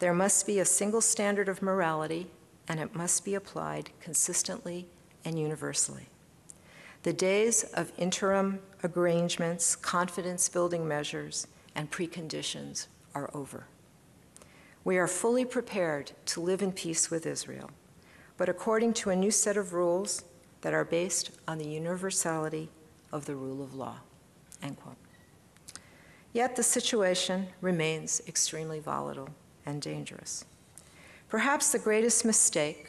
There must be a single standard of morality, and it must be applied consistently and universally. The days of interim arrangements, confidence-building measures, and preconditions are over. We are fully prepared to live in peace with Israel, but according to a new set of rules that are based on the universality of the rule of law," end quote. Yet the situation remains extremely volatile and dangerous. Perhaps the greatest mistake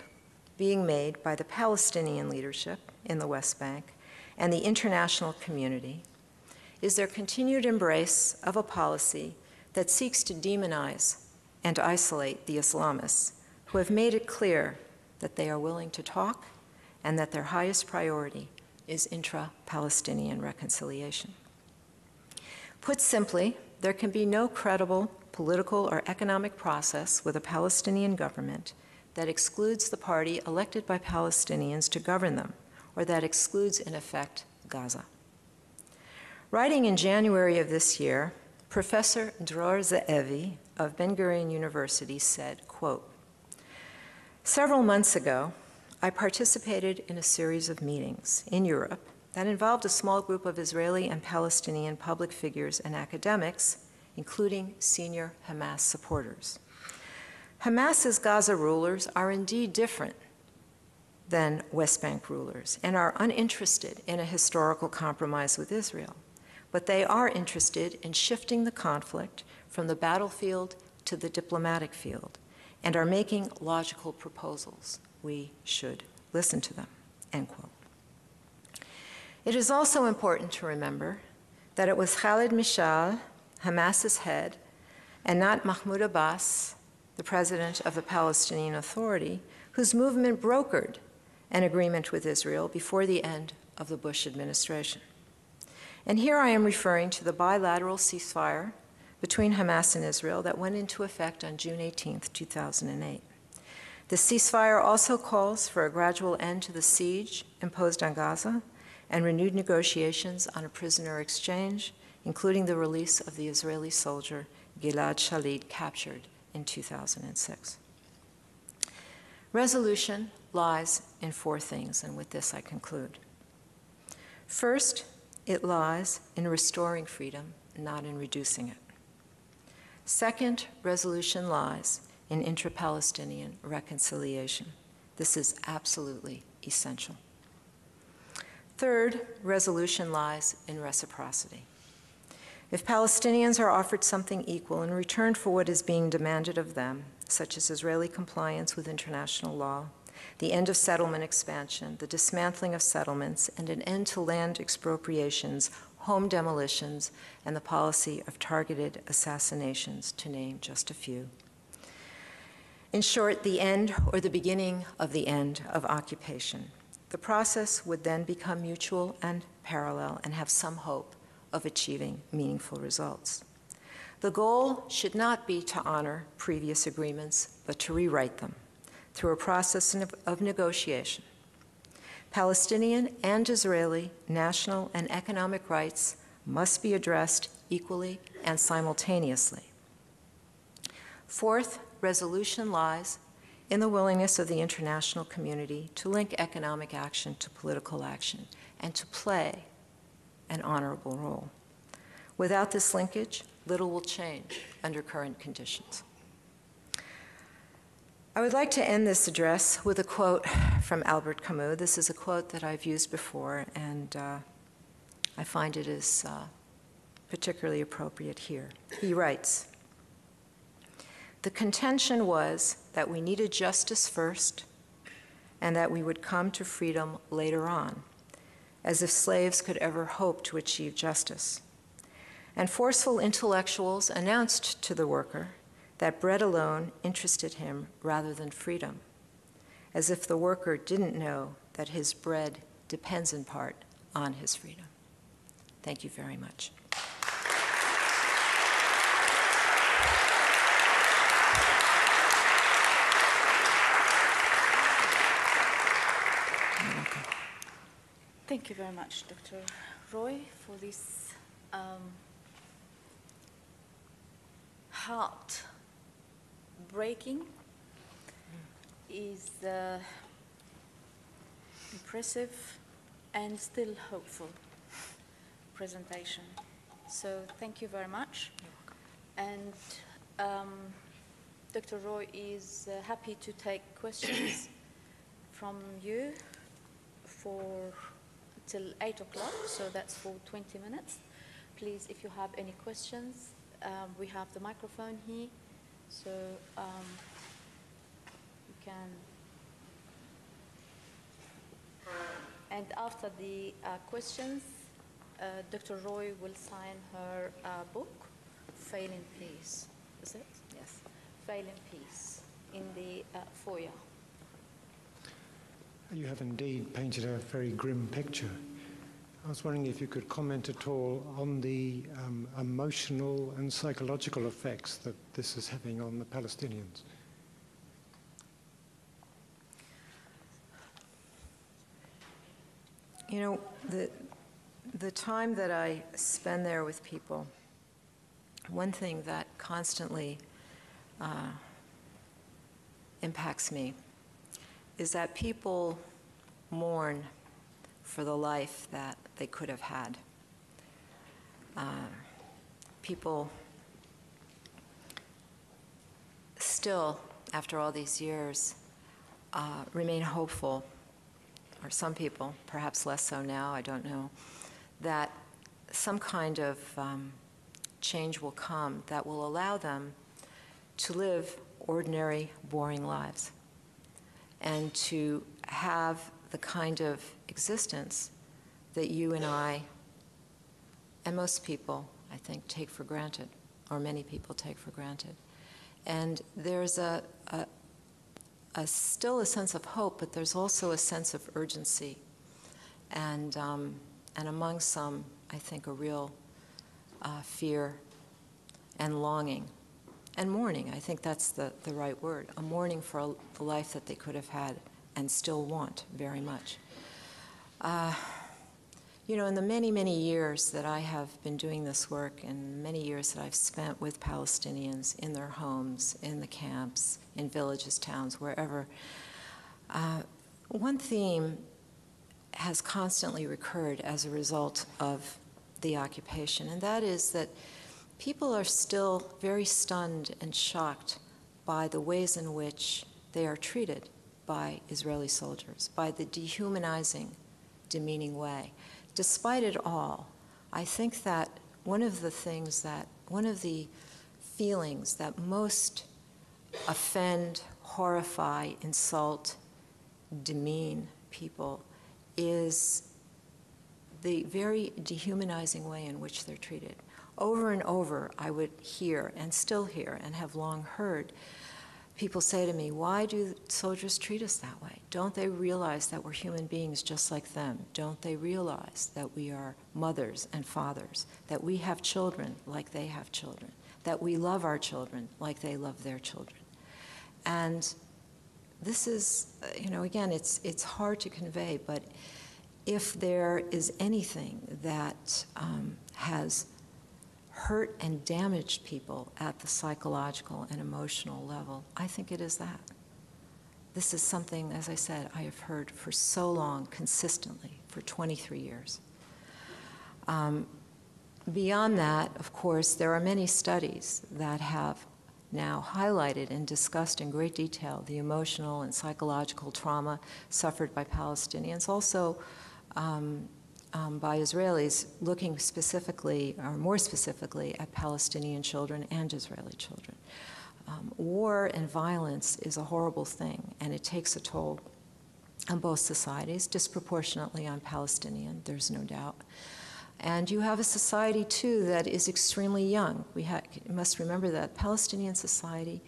being made by the Palestinian leadership in the West Bank and the international community is their continued embrace of a policy that seeks to demonize and isolate the Islamists who have made it clear that they are willing to talk and that their highest priority is intra-Palestinian reconciliation. Put simply, there can be no credible political or economic process with a Palestinian government that excludes the party elected by Palestinians to govern them, or that excludes, in effect, Gaza. Writing in January of this year, Professor Dror Zeevi of Ben-Gurion University said, quote, "Several months ago, I participated in a series of meetings in Europe that involved a small group of Israeli and Palestinian public figures and academics, including senior Hamas supporters. Hamas's Gaza rulers are indeed different than West Bank rulers and are uninterested in a historical compromise with Israel, but they are interested in shifting the conflict from the battlefield to the diplomatic field and are making logical proposals. We should listen to them," end quote. It is also important to remember that it was Khaled Mishal, Hamas's head, and not Mahmoud Abbas, the president of the Palestinian Authority, whose movement brokered an agreement with Israel before the end of the Bush administration. And here I am referring to the bilateral ceasefire between Hamas and Israel that went into effect on June eighteenth, two thousand eight. The ceasefire also calls for a gradual end to the siege imposed on Gaza and renewed negotiations on a prisoner exchange, including the release of the Israeli soldier Gilad Shalit, captured in two thousand six. Resolution lies in four things, and with this I conclude. First, it lies in restoring freedom, not in reducing it. Second, resolution lies in intra-Palestinian reconciliation. This is absolutely essential. Third, resolution lies in reciprocity. If Palestinians are offered something equal in return for what is being demanded of them, such as Israeli compliance with international law, the end of settlement expansion, the dismantling of settlements, and an end to land expropriations, home demolitions, and the policy of targeted assassinations, to name just a few. In short, the end or the beginning of the end of occupation. The process would then become mutual and parallel and have some hope of achieving meaningful results. The goal should not be to honor previous agreements, but to rewrite them through a process of negotiation. Palestinian and Israeli national and economic rights must be addressed equally and simultaneously. Fourth, resolution lies in the willingness of the international community to link economic action to political action and to play an honorable role. Without this linkage, little will change under current conditions. I would like to end this address with a quote from Albert Camus. This is a quote that I've used before, and uh, I find it is uh, particularly appropriate here. He writes, "The contention was that we needed justice first and that we would come to freedom later on, as if slaves could ever hope to achieve justice. And forceful intellectuals announced to the worker that bread alone interested him rather than freedom, as if the worker didn't know that his bread depends in part on his freedom." Thank you very much. Thank you very much, Doctor Roy, for this um, heart-breaking, is uh, impressive and still hopeful presentation. So thank you very much. You're welcome. And um, Doctor Roy is uh, happy to take questions from you for till eight o'clock, so that's for twenty minutes. please, if you have any questions, um, we have the microphone here, so um, you can. And after the uh, questions, uh, Doctor Roy will sign her uh, book, Failing Peace. Is it? Yes. Failing Peace, in the uh, foyer. You have indeed painted a very grim picture. I was wondering if you could comment at all on the um, emotional and psychological effects that this is having on the Palestinians. You know, the, the time that I spend there with people, one thing that constantly uh, impacts me is that people mourn for the life that they could have had. Uh, people still, after all these years, uh, remain hopeful, or some people, perhaps less so now, I don't know, that some kind of um, change will come that will allow them to live ordinary, boring lives, and to have the kind of existence that you and I, and most people, I think, take for granted, or many people take for granted. And there's a, a, a still a sense of hope, but there's also a sense of urgency. And, um, and among some, I think, a real uh, fear and longing. And mourning, I think that's the, the right word, a mourning for a, the life that they could have had and still want very much. Uh, you know, in the many, many years that I have been doing this work, and many years that I've spent with Palestinians in their homes, in the camps, in villages, towns, wherever, uh, one theme has constantly recurred as a result of the occupation, and that is that people are still very stunned and shocked by the ways in which they are treated by Israeli soldiers, by the dehumanizing, demeaning way. Despite it all, I think that one of the things that, one of the feelings that most offend, horrify, insult, demean people is the very dehumanizing way in which they're treated. Over and over, I would hear, and still hear, and have long heard, people say to me, why do soldiers treat us that way? Don't they realize that we're human beings just like them? Don't they realize that we are mothers and fathers, that we have children like they have children, that we love our children like they love their children? And this is, you know, again, it's, it's hard to convey, but if there is anything that um, has hurt and damaged people at the psychological and emotional level, I think it is that. This is something, as I said, I have heard for so long, consistently, for twenty-three years. Um, beyond that, of course, there are many studies that have now highlighted and discussed in great detail the emotional and psychological trauma suffered by Palestinians, also um, Um, by Israelis, looking specifically, or more specifically, at Palestinian children and Israeli children. Um, war and violence is a horrible thing, and it takes a toll on both societies, disproportionately on Palestinian, there's no doubt. And you have a society, too, that is extremely young. We ha must remember that Palestinian society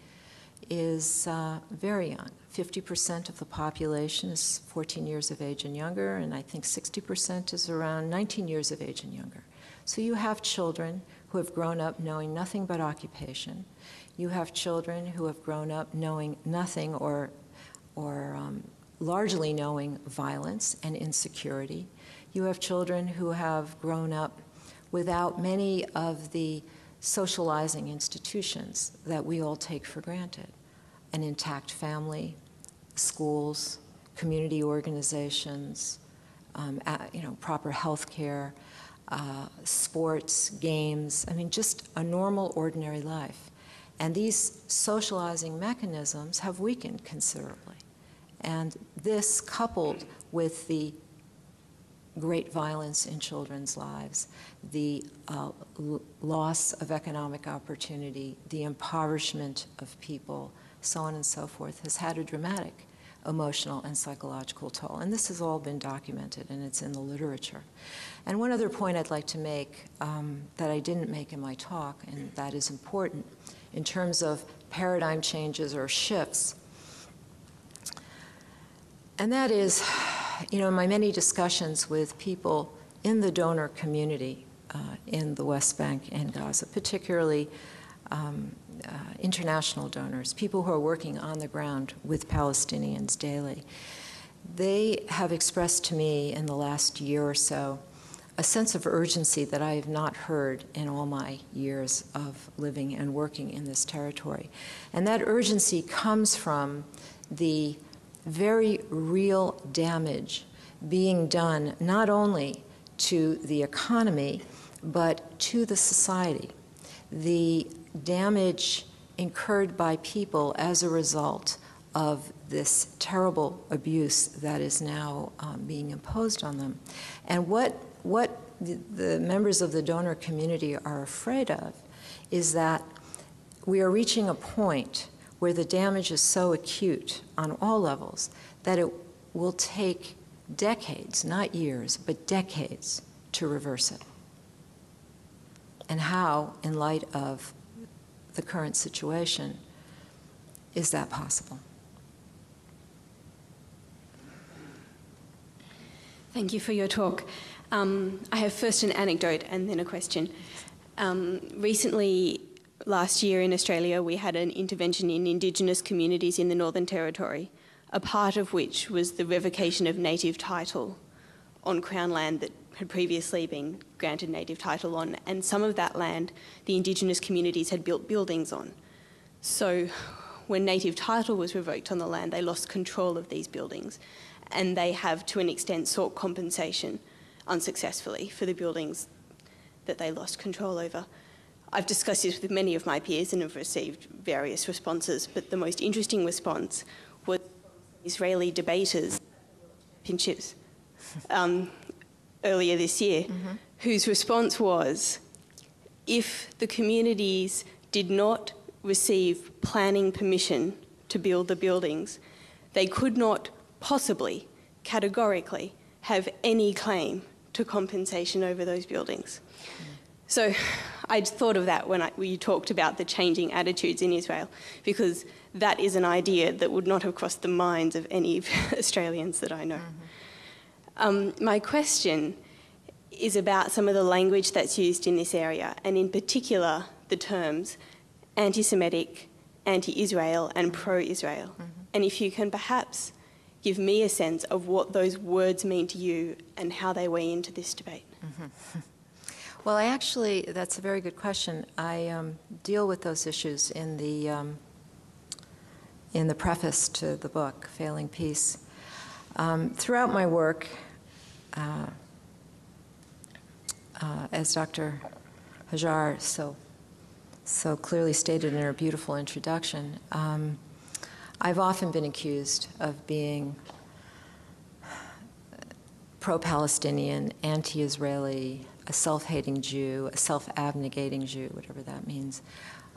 is uh, very young. fifty percent of the population is fourteen years of age and younger, and I think sixty percent is around nineteen years of age and younger. So you have children who have grown up knowing nothing but occupation. You have children who have grown up knowing nothing, or, or um, largely knowing violence and insecurity. You have children who have grown up without many of the socializing institutions that we all take for granted. An intact family, schools, community organizations, um, you know, proper health care, uh, sports, games, I mean, just a normal, ordinary life. And these socializing mechanisms have weakened considerably. And this, coupled with the great violence in children's lives, the uh, loss of economic opportunity, the impoverishment of people, so on and so forth, has had a dramatic emotional and psychological toll. And this has all been documented, and it's in the literature. And one other point I'd like to make um, that I didn't make in my talk, and that is important in terms of paradigm changes or shifts, and that is, you know, in my many discussions with people in the donor community uh, in the West Bank and Gaza, particularly um, uh, international donors, people who are working on the ground with Palestinians daily, they have expressed to me in the last year or so a sense of urgency that I have not heard in all my years of living and working in this territory. And that urgency comes from the very real damage being done not only to the economy, but to the society. The damage incurred by people as a result of this terrible abuse that is now um, being imposed on them. And what, what the, the members of the donor community are afraid of is that we are reaching a point where the damage is so acute on all levels that it will take decades, not years, but decades to reverse it. And how, in light of the current situation, is that possible? Thank you for your talk. Um, I have first an anecdote and then a question. Um, recently, last year in Australia, we had an intervention in Indigenous communities in the Northern Territory, a part of which was the revocation of native title on Crown land that had previously been granted native title on, and some of that land the Indigenous communities had built buildings on. So when native title was revoked on the land, they lost control of these buildings, and they have, to an extent, sought compensation unsuccessfully for the buildings that they lost control over. I've discussed this with many of my peers and have received various responses, but the most interesting response was Israeli debaters um, earlier this year, mm-hmm. whose response was, if the communities did not receive planning permission to build the buildings, they could not possibly, categorically, have any claim to compensation over those buildings. Mm-hmm. So I'd thought of that when, I, when you talked about the changing attitudes in Israel, because that is an idea that would not have crossed the minds of any Australians that I know. Mm-hmm. Um, my question is about some of the language that's used in this area, and in particular the terms anti-Semitic, anti-Israel and pro-Israel. Mm-hmm. And if you can perhaps give me a sense of what those words mean to you and how they weigh into this debate. Mm-hmm. Well, I actually, that's a very good question. I um, deal with those issues in the, um, in the preface to the book, Failing Peace. Um, throughout my work, uh, uh, as Doctor Hajar so, so clearly stated in her beautiful introduction, um, I've often been accused of being pro-Palestinian, anti-Israeli, a self-hating Jew, a self-abnegating Jew, whatever that means,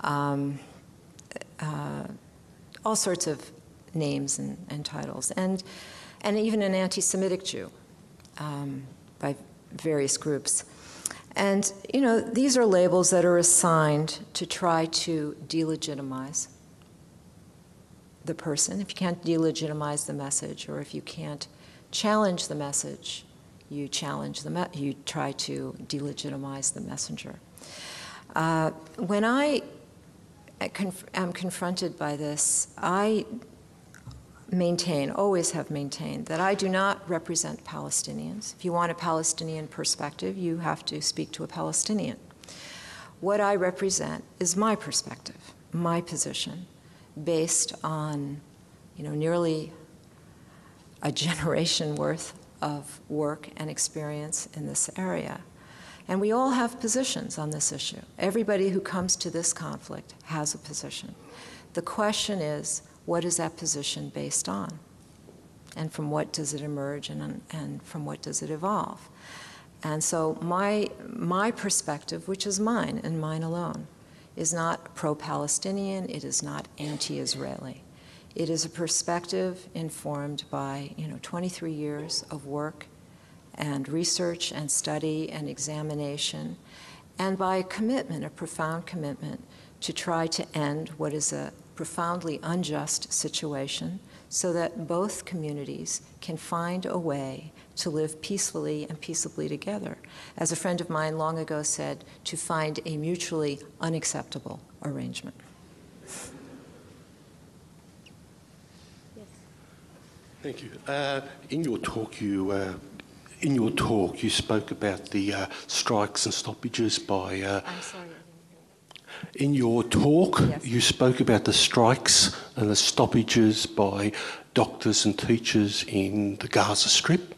um, uh, all sorts of names and, and titles, and, and even an anti-Semitic Jew um, by various groups. And, you know, these are labels that are assigned to try to delegitimize the person. If you can't delegitimize the message, or if you can't challenge the message, you challenge the me you try to delegitimize the messenger. Uh, when I conf am confronted by this, I maintain, always have maintained, that I do not represent Palestinians. If you want a Palestinian perspective, you have to speak to a Palestinian. What I represent is my perspective, my position, based on, you know, nearly a generation worth of work and experience in this area. And we all have positions on this issue. Everybody who comes to this conflict has a position. The question is, what is that position based on? and from what does it emerge, and, and from what does it evolve? And so my, my perspective, which is mine and mine alone, is not pro-Palestinian, it is not anti-Israeli. It is a perspective informed by, you know, twenty-three years of work and research and study and examination, and by a commitment, a profound commitment, to try to end what is a profoundly unjust situation so that both communities can find a way to live peacefully and peaceably together. As a friend of mine long ago said, to find a mutually unacceptable arrangement. Yes. Thank you. Uh, in your talk, you uh, in your talk you spoke about the uh, strikes and stoppages by. Uh, I'm sorry. In your talk, yes. you spoke about the strikes and the stoppages by doctors and teachers in the Gaza Strip,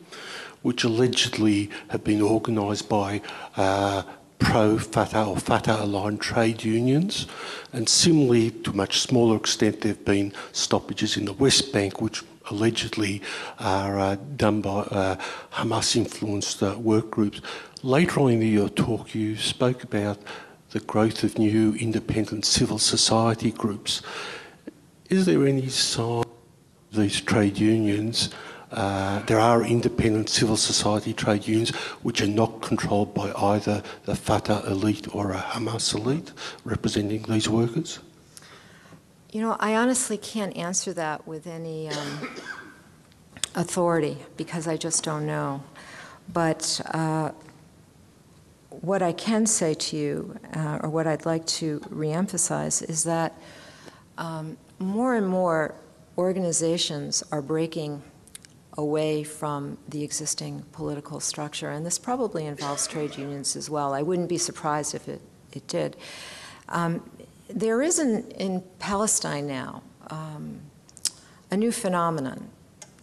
which allegedly have been organised by uh, pro-Fatah or Fatah-aligned trade unions. And similarly, to a much smaller extent, there have been stoppages in the West Bank, which allegedly are uh, done by uh, Hamas-influenced uh, work groups. Later on in your talk, you spoke about the growth of new independent civil society groups. Is there any sign these trade unions, uh, there are independent civil society trade unions which are not controlled by either the Fatah elite or a Hamas elite representing these workers? You know, I honestly can't answer that with any um, authority because I just don't know. But uh, what I can say to you, uh, or what I'd like to reemphasize, is that um, more and more organizations are breaking away from the existing political structure, and this probably involves trade unions as well. I wouldn't be surprised if it, it did. Um, there is in, in Palestine now um, a new phenomenon,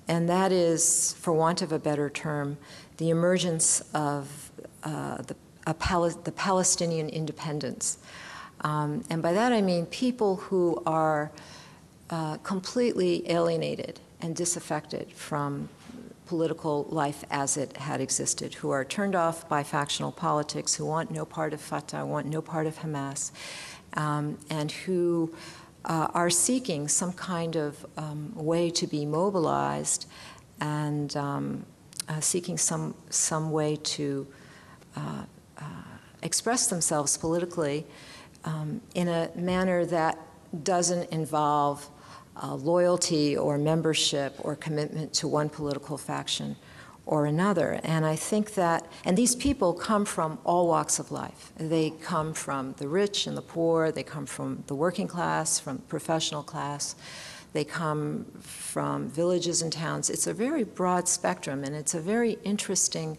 and that is, for want of a better term, the emergence of uh, the A Pal the Palestinian independence. Um, and by that I mean people who are uh, completely alienated and disaffected from political life as it had existed, who are turned off by factional politics, who want no part of Fatah, want no part of Hamas, um, and who uh, are seeking some kind of um, way to be mobilized and um, uh, seeking some, some way to uh, Uh, express themselves politically um, in a manner that doesn't involve uh, loyalty or membership or commitment to one political faction or another. And I think that, and these people come from all walks of life. They come from the rich and the poor, they come from the working class, from the professional class, they come from villages and towns. It's a very broad spectrum, and it's a very interesting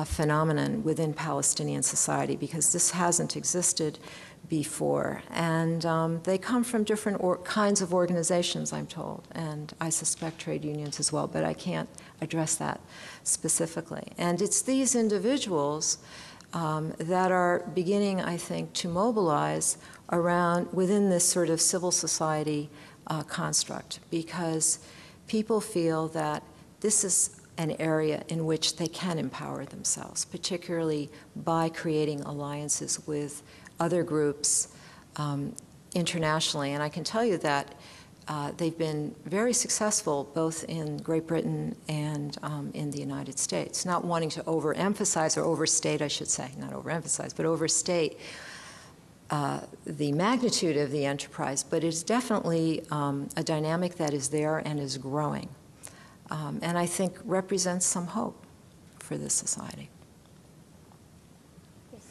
Uh, phenomenon within Palestinian society because this hasn't existed before. And um, they come from different or kinds of organizations, I'm told, and I suspect trade unions as well, but I can't address that specifically. And it's these individuals um, that are beginning, I think, to mobilize around within this sort of civil society uh, construct because people feel that this is an area in which they can empower themselves, particularly by creating alliances with other groups um, internationally. And I can tell you that uh, they've been very successful both in Great Britain and um, in the United States. Not wanting to overemphasize or overstate, I should say, not overemphasize, but overstate uh, the magnitude of the enterprise, but it's definitely um, a dynamic that is there and is growing. Um, and I think represents some hope for this society. Yes.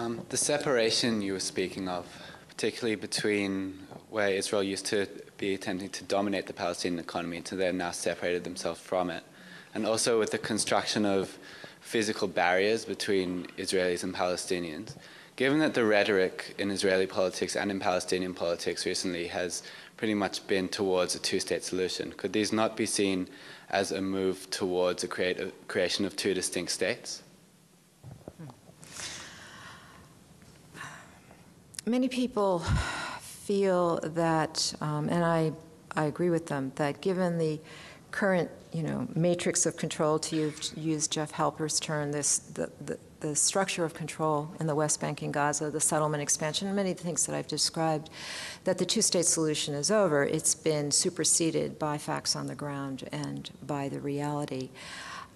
Um, the separation you were speaking of, particularly between where Israel used to be attempting to dominate the Palestinian economy to they've now separated themselves from it, and also with the construction of physical barriers between Israelis and Palestinians. Given that the rhetoric in Israeli politics and in Palestinian politics recently has pretty much been towards a two-state solution, could these not be seen as a move towards a, create, a creation of two distinct states? Many people feel that, um, and I, I agree with them that given the current, you know, matrix of control, to use Jeff Halper's term, this the, the, the structure of control in the West Bank and Gaza, the settlement expansion, many things that I've described, that the two-state solution is over. It's been superseded by facts on the ground and by the reality.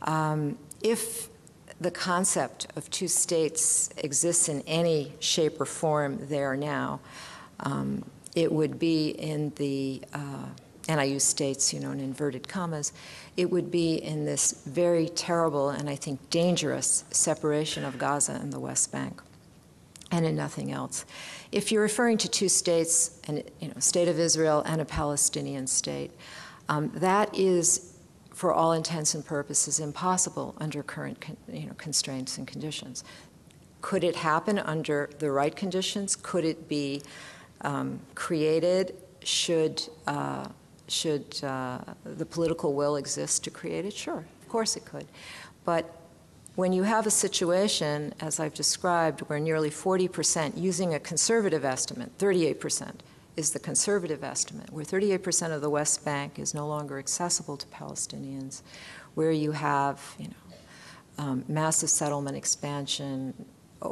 Um, if the concept of two states exists in any shape or form there now, um, it would be in the, uh, and I use states, you know, in inverted commas, it would be in this very terrible and I think dangerous separation of Gaza and the West Bank, and in nothing else. If you're referring to two states, and you know, state of Israel and a Palestinian state, um, that is, for all intents and purposes, impossible under current con you know, constraints and conditions. Could it happen under the right conditions? Could it be um, created? Should uh, Should uh, the political will exist to create it? Sure, of course it could. But when you have a situation, as I've described, where nearly forty percent, using a conservative estimate, thirty-eight percent is the conservative estimate, where thirty-eight percent of the West Bank is no longer accessible to Palestinians, where you have, you know, um, massive settlement expansion,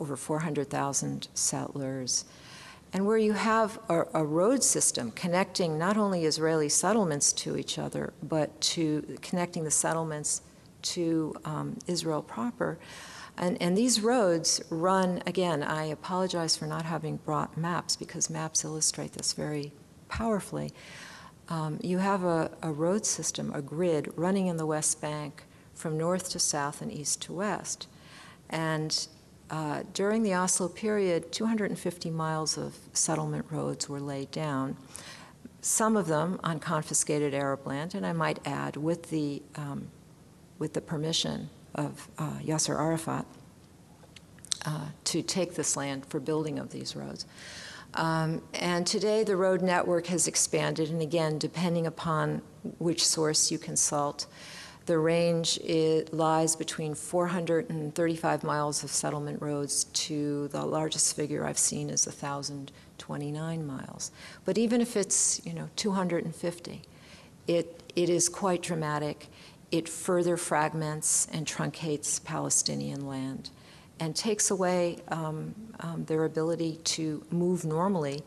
over four hundred thousand settlers, and where you have a, a road system connecting not only Israeli settlements to each other, but to connecting the settlements to um, Israel proper. And, and these roads run, again, I apologize for not having brought maps, because maps illustrate this very powerfully. Um, you have a, a road system, a grid, running in the West Bank from north to south and east to west. And Uh, during the Oslo period, two hundred fifty miles of settlement roads were laid down, some of them on confiscated Arab land, and I might add, with the, um, with the permission of uh, Yasser Arafat uh, to take this land for building of these roads. Um, and today the road network has expanded, and again, depending upon which source you consult, the range it lies between four hundred thirty-five miles of settlement roads to the largest figure I've seen is one thousand twenty-nine miles. But even if it's, you know, two hundred fifty, it, it is quite dramatic. It further fragments and truncates Palestinian land and takes away um, um, their ability to move normally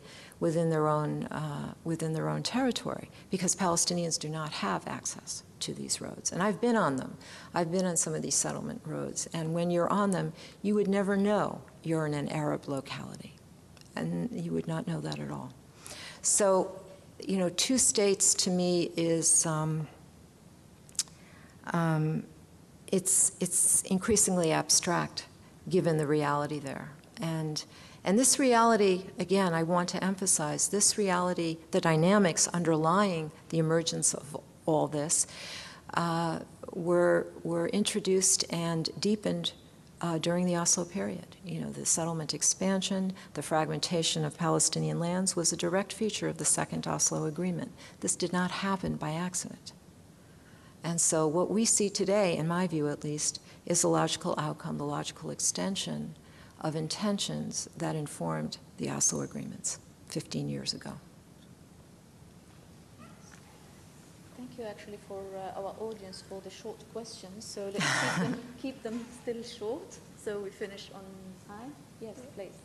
within their own, uh, within their own territory, because Palestinians do not have access to these roads. And I've been on them. I've been on some of these settlement roads. And when you're on them, you would never know you're in an Arab locality. And you would not know that at all. So, you know, two states to me is, um, um, it's, it's increasingly abstract given the reality there. And, and this reality, again, I want to emphasize, this reality, the dynamics underlying the emergence of all this, uh, were, were introduced and deepened uh, during the Oslo period. You know, the settlement expansion, the fragmentation of Palestinian lands was a direct feature of the Second Oslo Agreement. This did not happen by accident. And so what we see today, in my view at least, is the logical outcome, the logical extension of intentions that informed the Oslo agreements fifteen years ago. Thank you, actually, for uh, our audience for the short questions. So let's keep them, keep them still short, so we finish on time. Yes, please.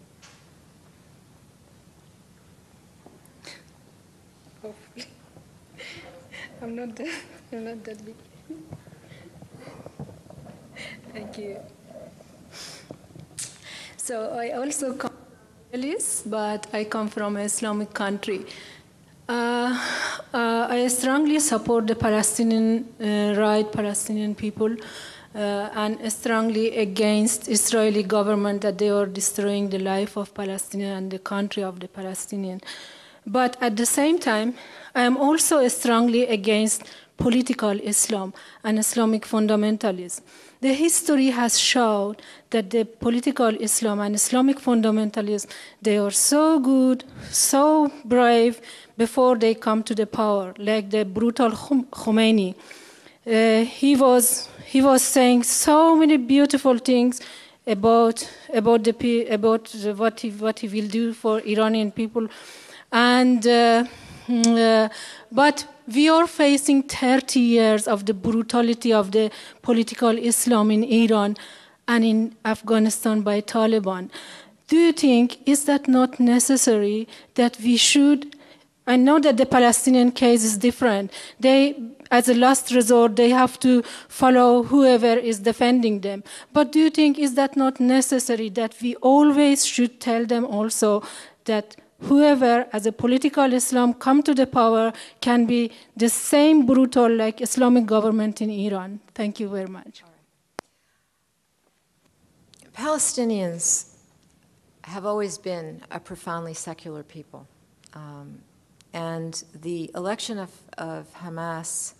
Hopefully. I'm not that, I'm not that big. Thank you. So I also come from the Middle East, but I come from an Islamic country. Uh, uh, I strongly support the Palestinian uh, right, Palestinian people, uh, and strongly against Israeli government that they are destroying the life of Palestinians and the country of the Palestinians. But at the same time, I am also strongly against political Islam and Islamic fundamentalism. The history has shown that the political Islam and Islamic fundamentalism, they are so good, so brave, before they come to the power, like the brutal Khomeini. Uh, he, was, he was saying so many beautiful things about, about, the, about what, he, what he will do for Iranian people. And uh, Uh, but we are facing thirty years of the brutality of the political Islam in Iran and in Afghanistan by Taliban. Do you think, is that not necessary that we should, I know that the Palestinian case is different. They, as a last resort, they have to follow whoever is defending them. But do you think, is that not necessary that we always should tell them also that whoever, as a political Islam, come to the power can be the same brutal like Islamic government in Iran? Thank you very much. Right. Palestinians have always been a profoundly secular people. Um, and the election of, of Hamas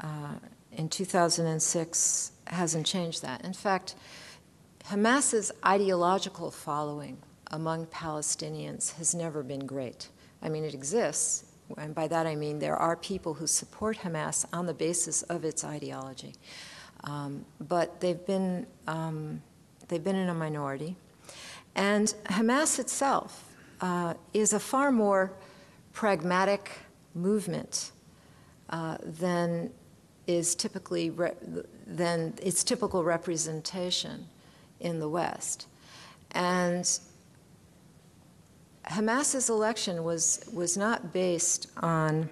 uh, in two thousand six hasn't changed that. In fact, Hamas's ideological following among Palestinians has never been great. I mean, it exists, and by that I mean there are people who support Hamas on the basis of its ideology. Um, but they've been, um, they've been in a minority. And Hamas itself uh, is a far more pragmatic movement uh, than is typically re than its typical representation in the West. And Hamas's election was was not based on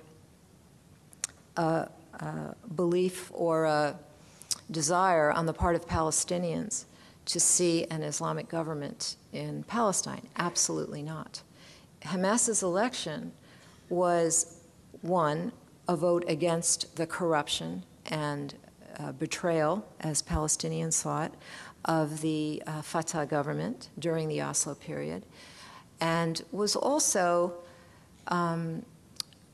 a, a belief or a desire on the part of Palestinians to see an Islamic government in Palestine. Absolutely not. Hamas's election was, one, a vote against the corruption and uh, betrayal, as Palestinians saw it, of the uh, Fatah government during the Oslo period, and was also um,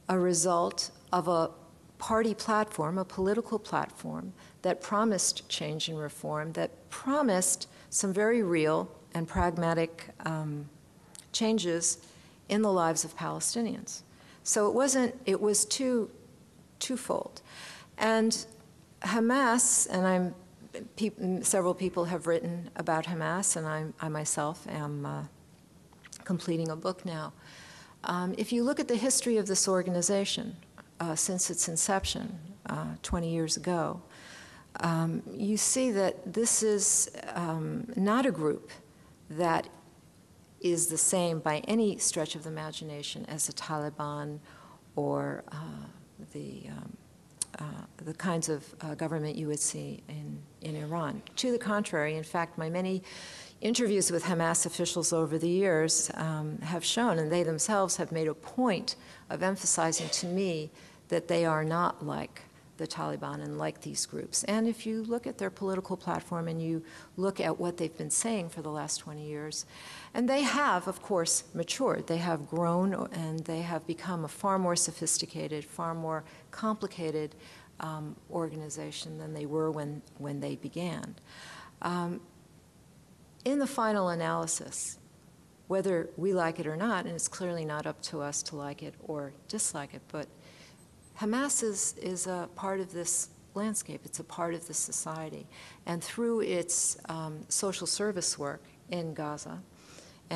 a result of a party platform, a political platform, that promised change and reform, that promised some very real and pragmatic um, changes in the lives of Palestinians. So it wasn't, it was two, twofold. And Hamas, and I'm, pe several people have written about Hamas, and I'm, I myself am uh, completing a book now. Um, if you look at the history of this organization uh, since its inception uh, twenty years ago, Um, you see that this is um, not a group that is the same by any stretch of the imagination as the Taliban or uh, the, um, uh, the kinds of uh, government you would see in, in Iran. To the contrary, in fact, my many interviews with Hamas officials over the years um, have shown, and they themselves have made a point of emphasizing to me, that they are not like the Taliban and like these groups. And if you look at their political platform and you look at what they've been saying for the last twenty years, and they have, of course, matured. They have grown and they have become a far more sophisticated, far more complicated um, organization than they were when, when they began. Um, in the final analysis, whether we like it or not, and it's clearly not up to us to like it or dislike it, but Hamas is, is a part of this landscape. It's a part of this society. And through its um, social service work in Gaza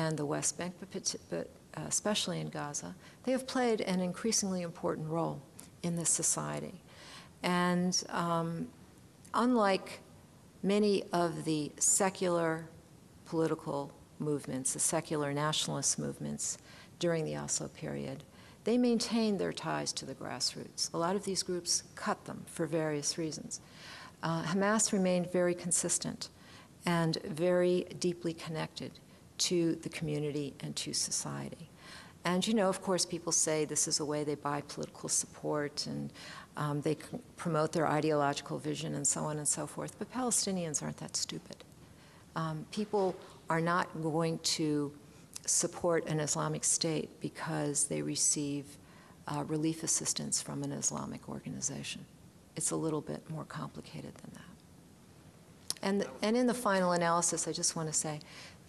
and the West Bank, but, but especially in Gaza, they have played an increasingly important role in this society. And um, unlike many of the secular political movements, the secular nationalist movements during the Oslo period, they maintain their ties to the grassroots. A lot of these groups cut them for various reasons. Uh, Hamas remained very consistent and very deeply connected to the community and to society. And, you know, of course, people say this is a way they buy political support and um, they promote their ideological vision and so on and so forth. But Palestinians aren't that stupid. Um, people are not going to support an Islamic State because they receive uh, relief assistance from an Islamic organization. It's a little bit more complicated than that. And, and in the final analysis, I just want to say,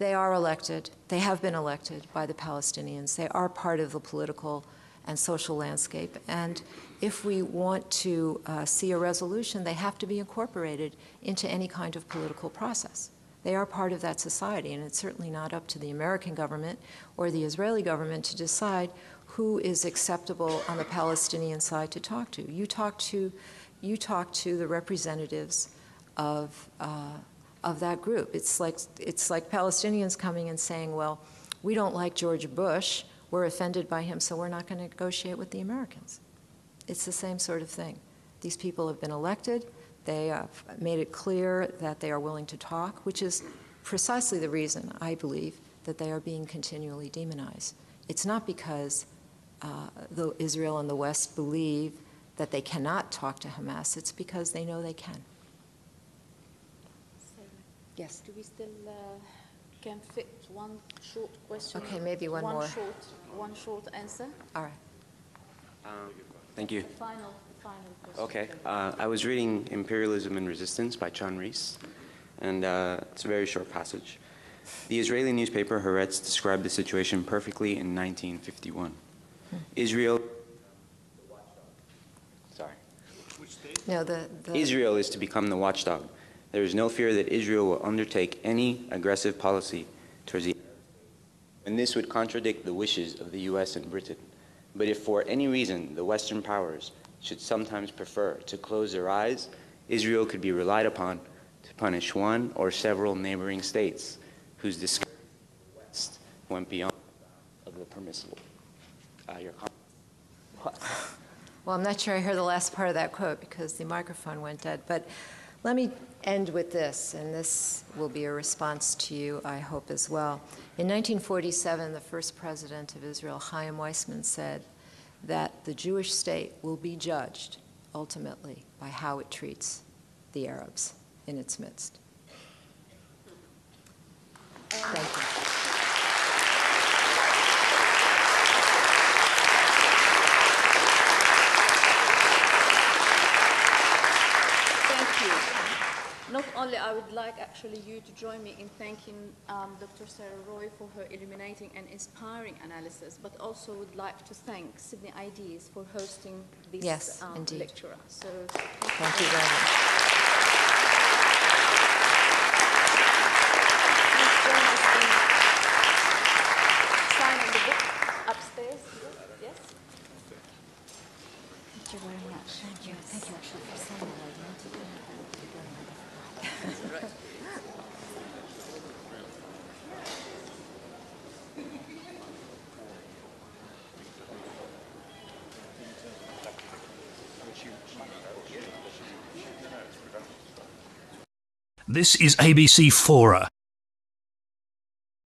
they are elected, they have been elected by the Palestinians, they are part of the political and social landscape, and if we want to uh, see a resolution, they have to be incorporated into any kind of political process. They are part of that society, and it's certainly not up to the American government or the Israeli government to decide who is acceptable on the Palestinian side to talk to. You talk to, you talk to the representatives of, uh, of that group. It's like, it's like Palestinians coming and saying, well, we don't like George Bush, we're offended by him, so we're not going to negotiate with the Americans. It's the same sort of thing. These people have been elected. They have made it clear that they are willing to talk, which is precisely the reason, I believe, that they are being continually demonized. It's not because uh, the Israel and the West believe that they cannot talk to Hamas. It's because they know they can. So, yes? Do we still uh, can fit one short question? Okay, maybe one, one more. Short, one short answer. All right. Um, thank you. Final. Okay, uh, I was reading Imperialism and Resistance by Chan Rees, and uh, it's a very short passage. The Israeli newspaper Haaretz described the situation perfectly in nineteen fifty-one. Israel... Sorry. Which state? No, the, the... Israel is to become the watchdog. There is no fear that Israel will undertake any aggressive policy towards the... And this would contradict the wishes of the U S and Britain. But if for any reason the Western powers should sometimes prefer to close their eyes, Israel could be relied upon to punish one or several neighboring states whose discovery of the West went beyond of the permissible. Uh, your comment? Well, I'm not sure I heard the last part of that quote because the microphone went dead. But let me end with this, and this will be a response to you, I hope, as well. In nineteen forty-seven, the first president of Israel, Chaim Weizmann, said that the Jewish state will be judged, ultimately, by how it treats the Arabs in its midst. Thank you. Not only I would like actually you to join me in thanking um, Doctor Sara Roy for her illuminating and inspiring analysis, but also would like to thank Sydney Ideas for hosting this yes, um, indeed. lecture. So thank, thank you very much. Please join us in signing the book upstairs. Yes? Thank you very much. Thank you. Thank you actually for signing it. This is A B C Fora,